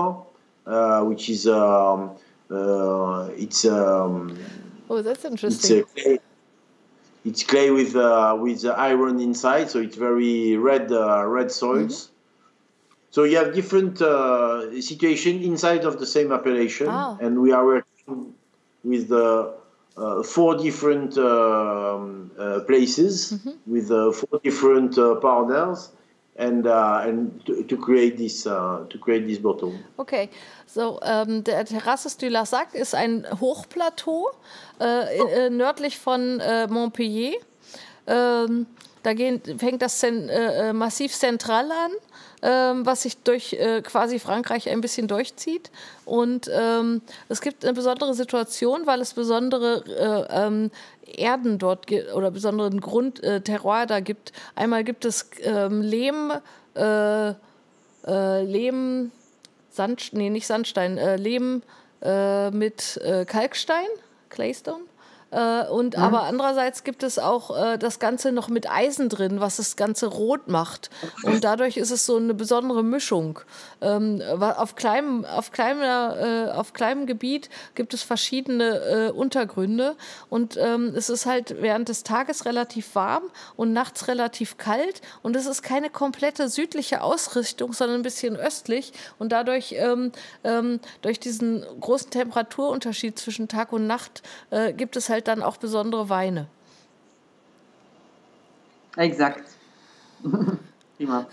which is oh, that's interesting. It's clay with iron inside, so it's very red soils. Mm-hmm. So you have different situation inside of the same appellation, and we are working with 4 different places, mm-hmm. with 4 different partners, and to create this bottle. Okay, so der Terrasses du Larzac ist ein Hochplateau nördlich von Montpellier. Da fängt das Massif Central an, was sich durch quasi Frankreich ein bisschen durchzieht. Und es gibt eine besondere Situation, weil es besondere Erden dort gibt oder besonderen Grundterroir da gibt. Einmal gibt es Lehm mit Kalkstein, Claystone. Aber andererseits gibt es auch das Ganze noch mit Eisen drin, was das Ganze rot macht. Und dadurch ist es so eine besondere Mischung. Auf kleinem Gebiet gibt es verschiedene Untergründe. Und es ist halt während des Tages relativ warm und nachts relativ kalt. Und es ist keine komplette südliche Ausrichtung, sondern ein bisschen östlich. Und dadurch, durch diesen großen Temperaturunterschied zwischen Tag und Nacht, gibt es halt dann auch besondere Weine. Exact. Prima.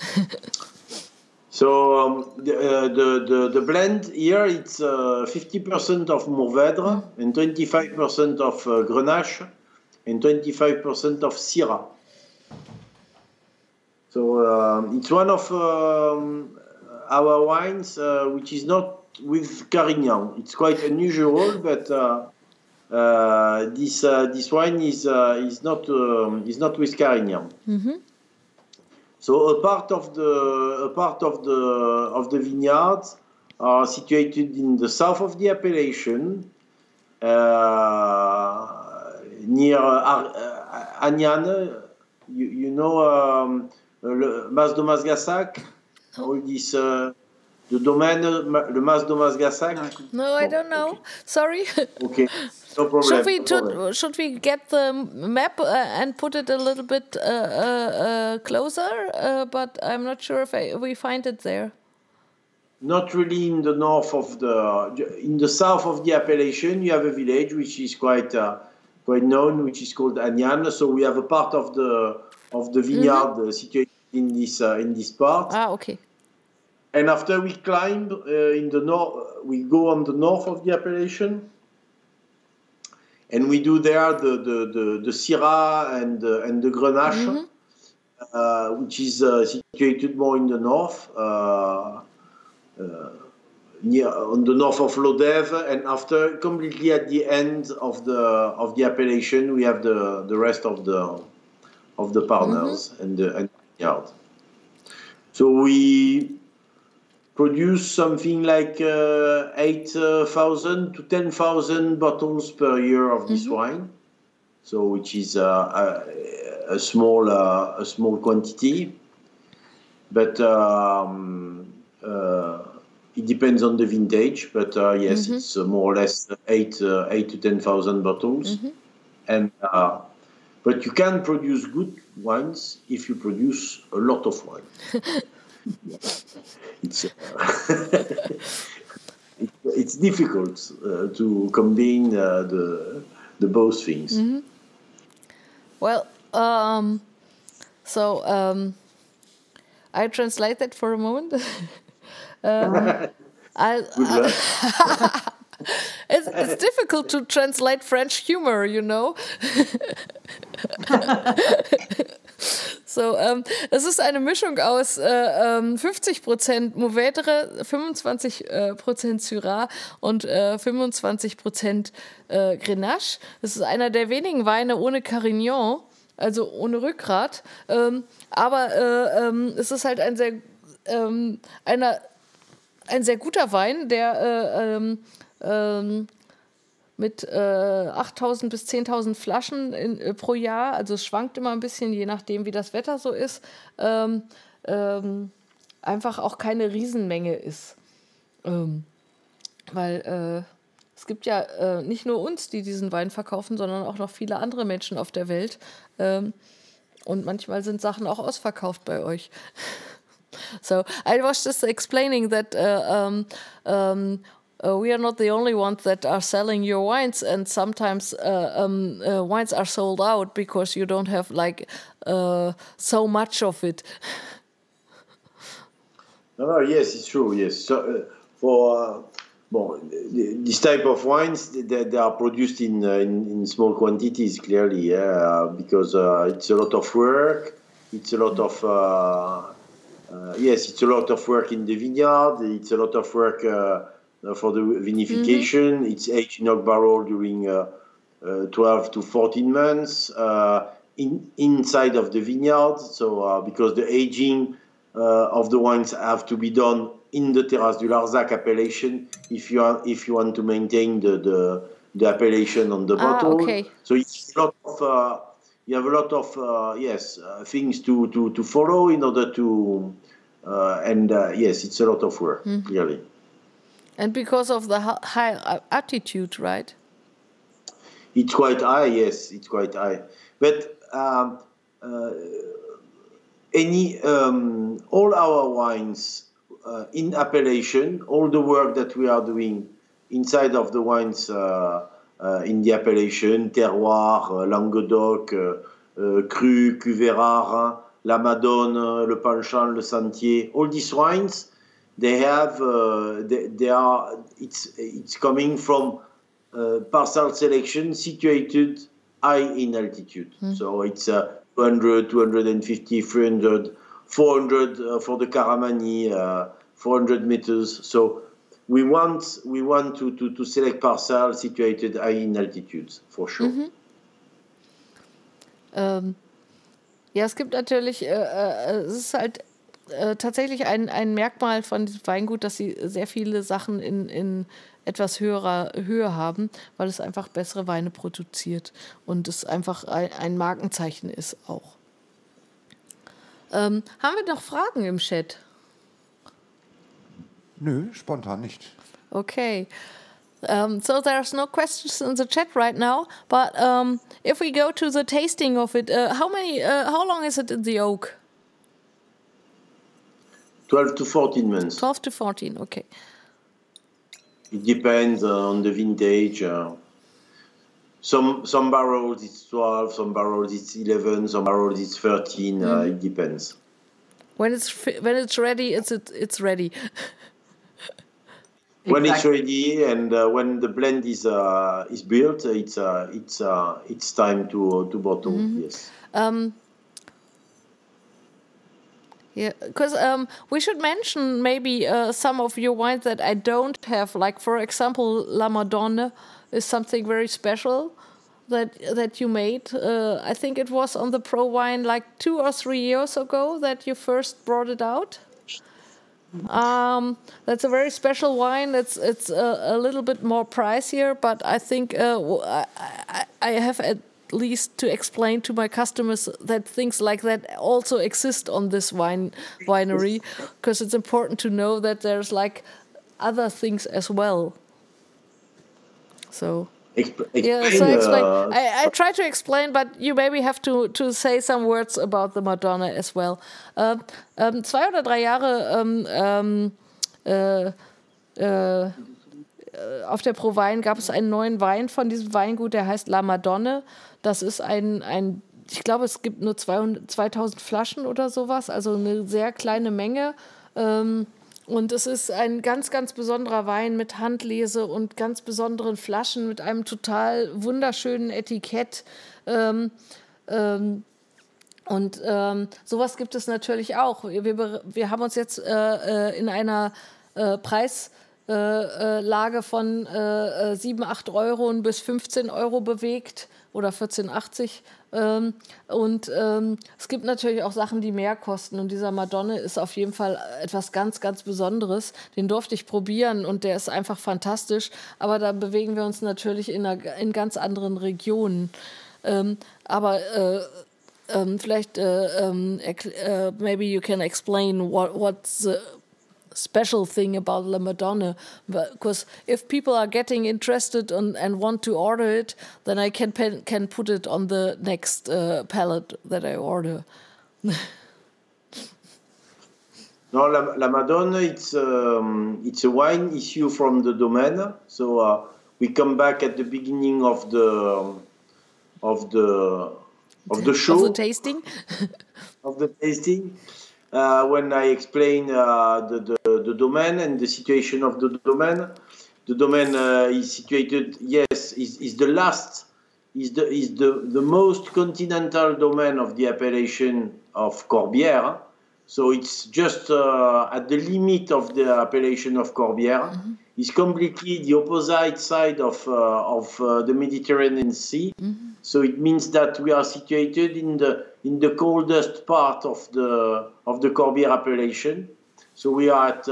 So the blend here, it's 50% of Mourvèdre and 25% of Grenache and 25% of Syrah. So it's one of our wines which is not with Carignan. It's quite unusual, but this wine is not with Carignan. Mm-hmm. So a part of the vineyards are situated in the south of the appellation, near Ariane. You know Mas de Mas-Gassac, all this. The domaine, le Mas de Mas-Gassac? No, I don't know. Okay. Sorry. Okay, no problem. Should we get the map and put it a little bit closer? But I'm not sure if we find it there. Not really in the north of the... In the south of the appellation, you have a village which is quite quite known, which is called Ariane. So we have a part of the vineyard situated in this part. Ah, okay. And after we climb in the north, we go on the north of the appellation, and we do there the Syrah and the Grenache, which is situated more in the north, near on the north of Lodève. And after, completely at the end of the appellation, we have the rest of the partners and the vineyard. So we produce something like 8,000 to 10,000 bottles per year of this wine, so which is a small quantity, but it depends on the vintage. But yes, it's more or less 8 to 10,000 bottles, and but you can produce good wines if you produce a lot of wine. It's difficult to combine the both things. Well, I translate that for a moment. It's difficult to translate French humor, you know. So, es ist eine Mischung aus 50% Mourvèdre, 25% Syrah und 25% Grenache. Das ist einer der wenigen Weine ohne Carignan, also ohne Rückgrat. Aber es ist halt ein sehr guter Wein, der mit 8.000 bis 10.000 Flaschen pro Jahr, also es schwankt immer ein bisschen, je nachdem wie das Wetter so ist, einfach auch keine Riesenmenge ist. Weil es gibt ja nicht nur uns, die diesen Wein verkaufen, sondern auch noch viele andere Menschen auf der Welt. Und manchmal sind Sachen auch ausverkauft bei euch. So, I was just explaining that we are not the only ones that are selling your wines, and sometimes wines are sold out because you don't have like so much of it. No, yes, it's true. Yes, so, for well, this type of wines, they are produced in small quantities, clearly, yeah, because it's a lot of work. It's a lot of yes, it's a lot of work in the vineyard. It's a lot of work. For the vinification, it's aged in oak barrel during 12 to 14 months inside of the vineyard. So because the aging of the wines have to be done in the Terrasses du Larzac appellation, if you want to maintain the appellation on the bottle. Okay. So it's a lot of you have a lot of things to follow in order to yes, it's a lot of work, clearly. And because of the high altitude, right? It's quite high, yes, it's quite high. But all our wines in appellation, all the work that we are doing inside of the wines in the appellation, terroir, Languedoc, cru, cuvée rare, La Madonna, Le Penchant, Le Sentier, all these wines, they have, they are. It's coming from parcel selection situated high in altitude. So it's 200, 250, 300, 400 for the Caramani, 400 meters. So we want to select parcel situated high in altitudes for sure. Ja, es gibt natürlich, es ist halt tatsächlich ein Merkmal von diesem Weingut, dass sie sehr viele Sachen in etwas höherer Höhe haben, weil es einfach bessere Weine produziert und es einfach ein Markenzeichen ist auch. Haben wir noch Fragen im Chat? Nö, spontan nicht. Okay. So there's no questions in the chat right now, but if we go to the tasting of it, how long is it in the oak? 12 to 14 months. 12 to 14, okay. It depends on the vintage. Some barrels it's 12, some barrels it's 11, some barrels it's 13. Mm. It depends. When it's ready, it's ready. Exactly. When it's ready and when the blend is built, it's time to bottle. Mm-hmm. Yes. Yeah, because we should mention maybe some of your wines that I don't have. Like, for example, La Madonna is something very special that you made. I think it was on the Pro Wine like 2 or 3 years ago that you first brought it out. That's a very special wine. It's a little bit more pricier, but I think I have at least to explain to my customers that things like that also exist on this winery, because it's important to know that there's like other things as well. So explain. I try to explain, but you maybe have to say some words about the Madonna as well. 2 oder 3 Jahre auf der Pro Wein gab es einen neuen Wein von diesem Weingut, der heißt La Madonna. Das ist ein ich glaube, es gibt nur 2000 Flaschen oder sowas, also eine sehr kleine Menge. Und es ist ein ganz, ganz besonderer Wein mit Handlese und ganz besonderen Flaschen mit einem total wunderschönen Etikett. Sowas gibt es natürlich auch. Wir haben uns jetzt in einer Preislage von 7, 8 € bis 15 € bewegt oder 14,80 €. Es gibt natürlich auch Sachen, die mehr kosten, und dieser Madonna ist auf jeden Fall etwas ganz, ganz Besonderes. Den durfte ich probieren und der ist einfach fantastisch, aber da bewegen wir uns natürlich in ganz anderen Regionen. Maybe you can explain what's the special thing about La Madonna, because if people are getting interested and want to order it, then I can put it on the next palette that I order. No, La Madonna, it's a wine issue from the domain, so we come back at the beginning of the show, of the tasting, when I explain the domain and the situation of the domain. The domain is situated, yes, is the last, is the most continental domain of the appellation of Corbières. So it's just at the limit of the appellation of Corbières. Mm-hmm. It's completely the opposite side of the Mediterranean Sea. Mm-hmm. So it means that we are situated in the coldest part of the Corbières appellation. So we are at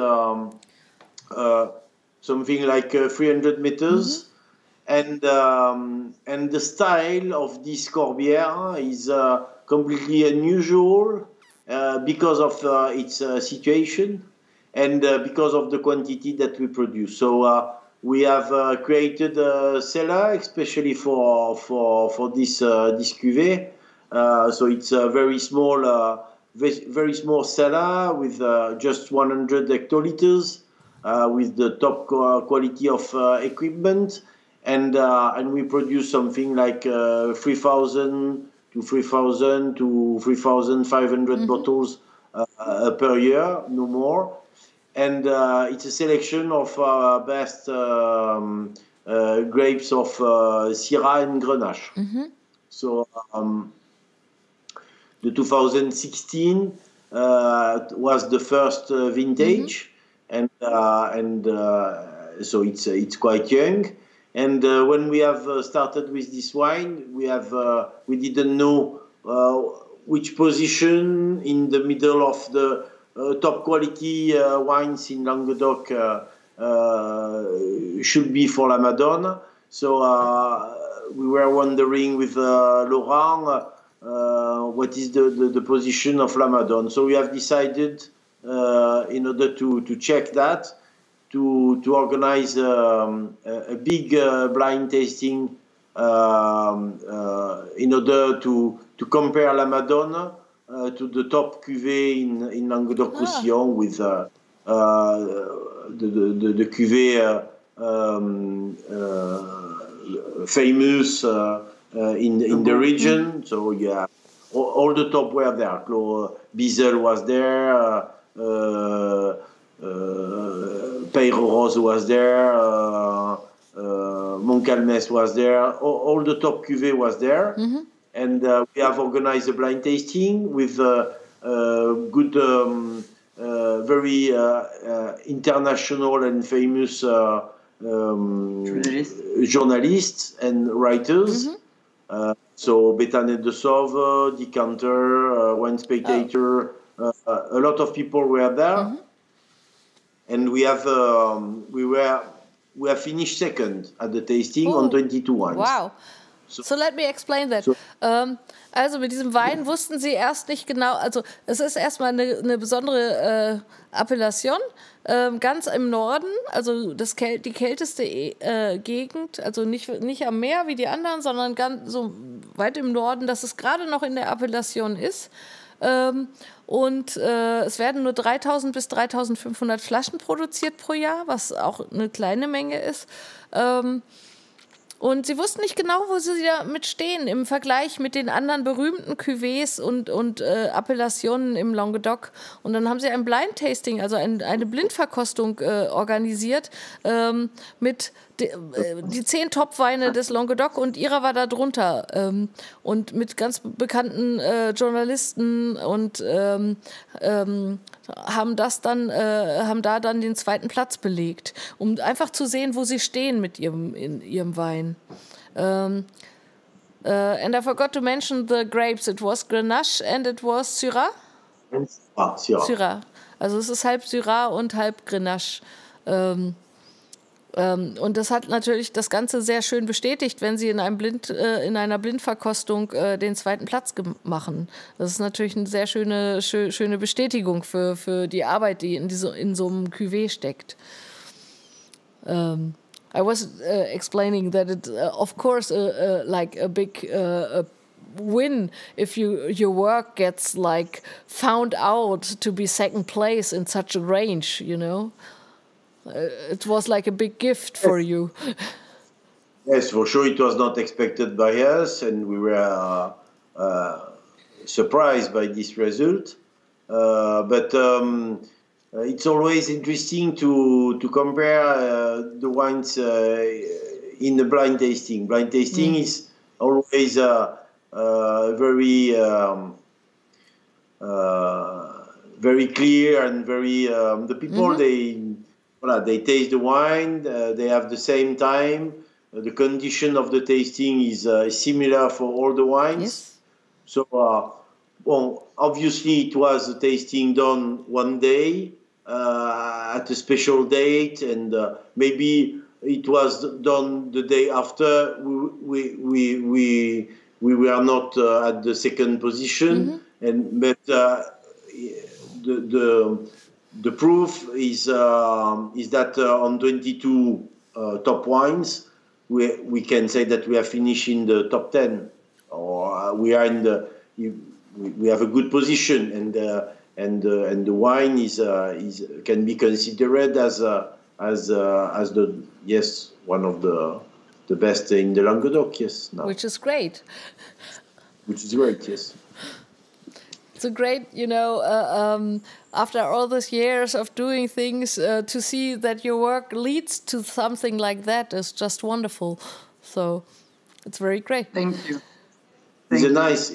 something like 300 meters, mm-hmm. And the style of this Corbières is completely unusual because of its situation and because of the quantity that we produce. So we have created a cellar especially for this cuvée. So it's a very small cellar with just 100 hectoliters, with the top quality of equipment, and we produce something like 3,000 to 3,500 mm-hmm. bottles per year, no more. And it's a selection of our best grapes of Syrah and Grenache. Mm-hmm. So. The 2016 was the first vintage, mm-hmm. and so it's quite young. And when we have started with this wine, we didn't know which position in the middle of the top quality wines in Languedoc should be for La Madonna. So we were wondering with Laurent. What is the position of La Madonna? So we have decided, in order to check that, to organize a big blind tasting in order to compare La Madonna to the top cuvée in Languedoc-Roussillon with the cuvée famous in the region. So yeah, all the top were there. Bizel was there, Peyro Rose was there, Montcalmès was there. All the top cuvée was there. Mm-hmm. And we have organized a blind tasting with good, very international and famous journalists and writers. Mm-hmm. So Betanet de Sauve, Decanter, One Spectator, a lot of people were there. Mm-hmm. And we have we have finished second at the tasting on 22 wines. Wow. So let me explain that. So, also mit diesem Wein wussten Sie erst nicht genau, also es ist erstmal eine besondere Appellation, ganz im Norden, also die kälteste Gegend, also nicht am Meer wie die anderen, sondern ganz so weit im Norden, dass es gerade noch in der Appellation ist. Und es werden nur 3.000 bis 3.500 Flaschen produziert pro Jahr, was auch eine kleine Menge ist. Und sie wussten nicht genau, wo sie damit stehen im Vergleich mit den anderen berühmten Cuvées und Appellationen im Languedoc. Und dann haben sie ein Blind Tasting, also eine Blindverkostung organisiert mit die 10 Top-Weine des Languedoc und ihrer war da drunter. Und mit ganz bekannten Journalisten und haben da dann den zweiten Platz belegt, um einfach zu sehen, wo sie stehen mit ihrem Wein. And I forgot to mention the grapes. It was Grenache and it was Syrah. Syrah. Also es ist halb Syrah und halb Grenache. Und das hat natürlich das Ganze sehr schön bestätigt, wenn sie in einer Blindverkostung den zweiten Platz machen. Das ist natürlich eine sehr schöne Bestätigung für die Arbeit, die in so einem Cuvée steckt. I was explaining that it, of course, like a big win if your work gets like found out to be second place in such a range, you know. It was like a big gift for you. Yes, for sure, it was not expected by us, and we were surprised by this result. But it's always interesting to compare the wines in the blind tasting. Blind tasting is always very very clear and very the people they taste the wine, they have the same time, the condition of the tasting is similar for all the wines. Yes. So, well, obviously it was a tasting done one day, at a special date, and maybe it was done the day after, we were not at the second position, but the proof is that on 22 top wines, we can say that we are finished in the top 10, or we are in the we have a good position, and the wine is can be considered as the one of the best in the Languedoc, now. Which is great. Which is great, yes. It's a great, you know, after all those years of doing things, to see that your work leads to something like that is just wonderful. So it's very great. Thank you. It's a nice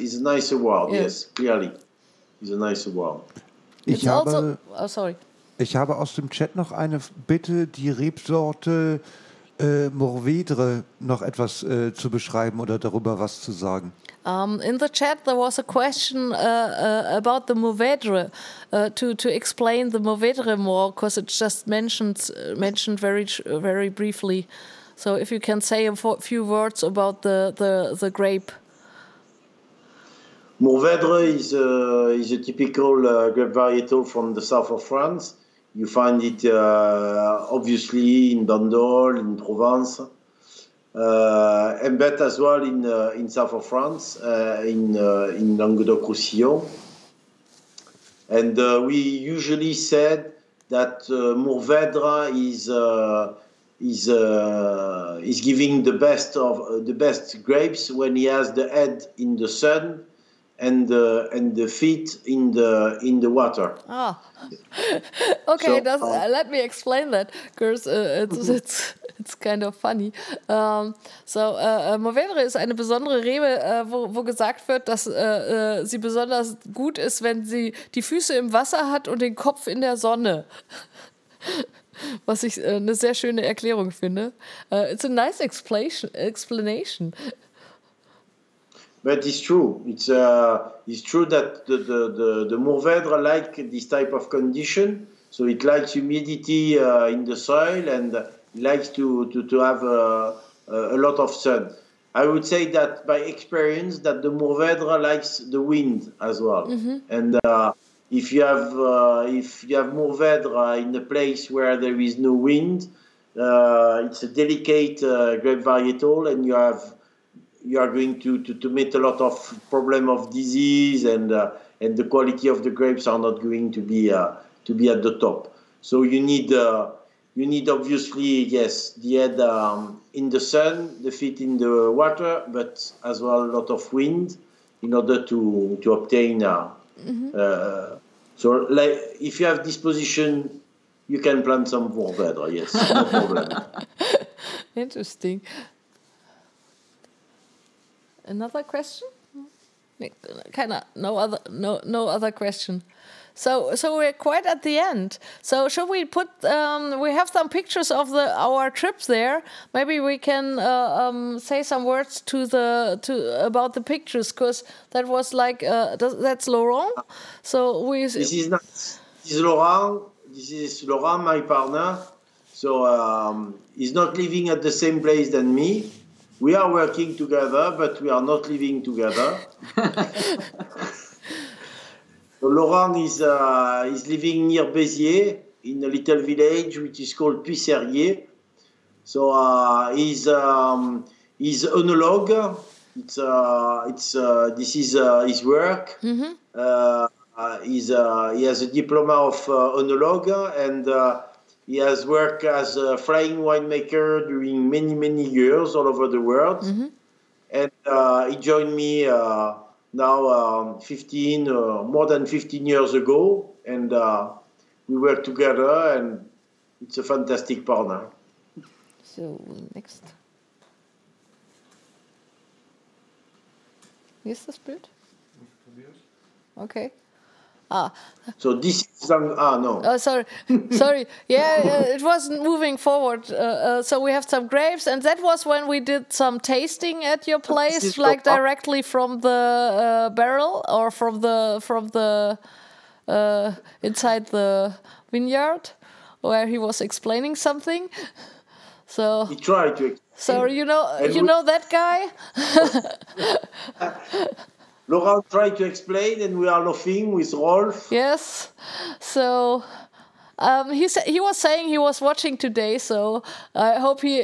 award, yes, clearly. It's a nice award. Ich habe aus dem Chat noch eine Bitte, die Rebsorte Mourvèdre noch etwas zu beschreiben oder darüber was zu sagen. In the chat there was a question about the Mourvèdre, to explain the Mourvèdre more, because it's just mentioned very briefly. So if you can say a few words about the grape. Mourvèdre is a typical grape varietal from the south of France. You find it obviously in Bandol, in Provence, and but as well in south of France, in Languedoc-Roussillon. And we usually said that Mourvèdre is giving the best grapes when he has the head in the sun and the feet in the water. Ah, okay. So, let me explain that, because it's kind of funny. Mourvèdre ist eine besondere Rebe, wo gesagt wird, dass sie besonders gut ist, wenn sie die Füße im Wasser hat und den Kopf in der Sonne. Was ich eine sehr schöne Erklärung finde. It's a nice explanation. But it's true. It's true that the Mourvèdre like this type of condition. So it likes humidity in the soil and likes to have a lot of sun. I would say that by experience that the Mourvèdre likes the wind as well. Mm-hmm. And if you have Mourvèdre in a place where there is no wind, it's a delicate grape varietal, and you are going to meet a lot of problem of disease, and the quality of the grapes are not going to be at the top. So you need obviously, yes, the head in the sun, the feet in the water, but as well a lot of wind in order to obtain. So like, if you have this position, you can plant some Mourvèdre, yes, no problem. Interesting. Another question? No other question. So we're quite at the end. So should we put? We have some pictures of our trip there. Maybe we can say some words about the pictures, because that was like that's Laurent. So we. This is Laurent. This is Laurent, my partner. So he's not living at the same place than me. We are working together, but we are not living together. So Laurent is living near Béziers in a little village which is called Puisserrier. So he's oenologue. This is his work. Mm-hmm. He has a diploma of oenologue, and he has worked as a flying winemaker during many years all over the world. Mm-hmm. And he joined me now 15 years ago, and we work together, and it's a fantastic partner. So next. Is this Bild? Okay. Ah. So this is no. Oh, sorry. Yeah, it wasn't moving forward. So we have some grapes, and that was when we did some tasting at your place, like directly from the barrel or from the inside the vineyard, where he was explaining something. So he tried to explain. So you know that guy. Laurent tried to explain, and we are laughing with Rolf. Yes, so he was saying he was watching today, so I hope he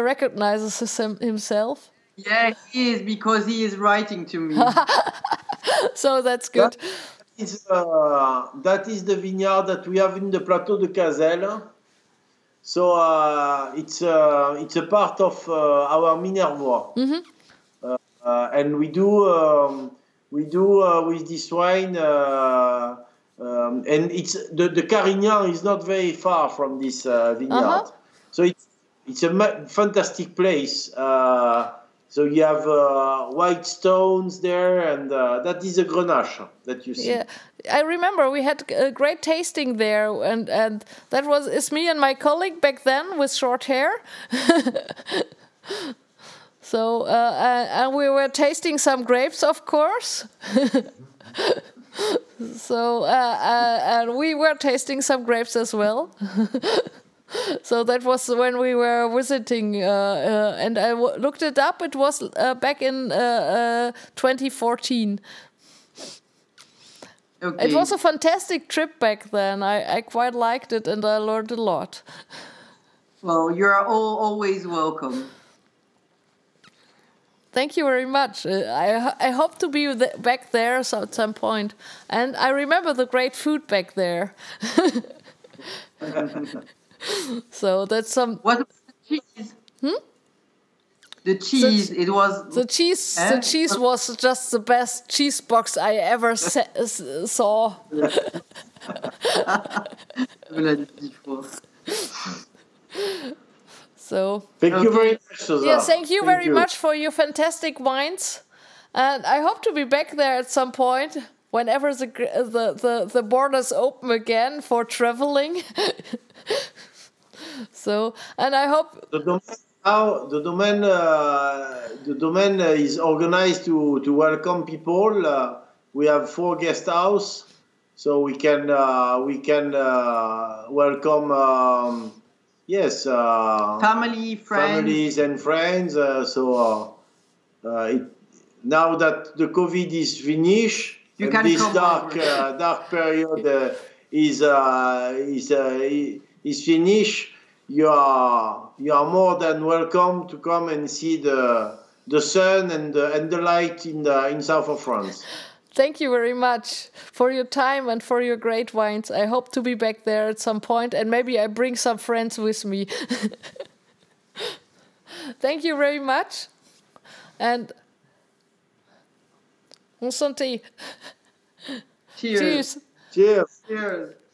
recognizes himself. Yeah, he is, because he is writing to me. So that's good. That is the vineyard that we have in the Plateau de Cazelles. So it's a part of our Minervois. Mm-hmm. And we do with this wine, and it's the Carignan is not very far from this vineyard, so it's a fantastic place. So you have white stones there, and that is a Grenache that you see. Yeah, I remember we had a great tasting there, and that was me and my colleague back then with short hair. So and we were tasting some grapes, of course. So and we were tasting some grapes as well. So that was when we were visiting, and I looked it up. It was back in 2014. Okay. It was a fantastic trip back then. I quite liked it, and I learned a lot. Well, you're all always welcome. Thank you very much. I hope to be back there at some point. And I remember the great food back there. So that's some. What about the cheese? Hmm? The cheese, it was... The cheese was just the best cheese box I ever saw. So, thank you very much, Suzanne. Yeah, thank you very much for your fantastic wines. And I hope to be back there at some point, whenever the borders open again for traveling. So, and I hope... Now the domain is organized to welcome people. We have 4 guest houses, so we can welcome families and friends. Now that the COVID is finished, this dark period is finished. You are more than welcome to come and see the sun and the light in south of France. Thank you very much for your time and for your great wines. I hope to be back there at some point, and maybe I bring some friends with me. Thank you very much, and bon santé. Cheers. Cheers. Cheers. Cheers.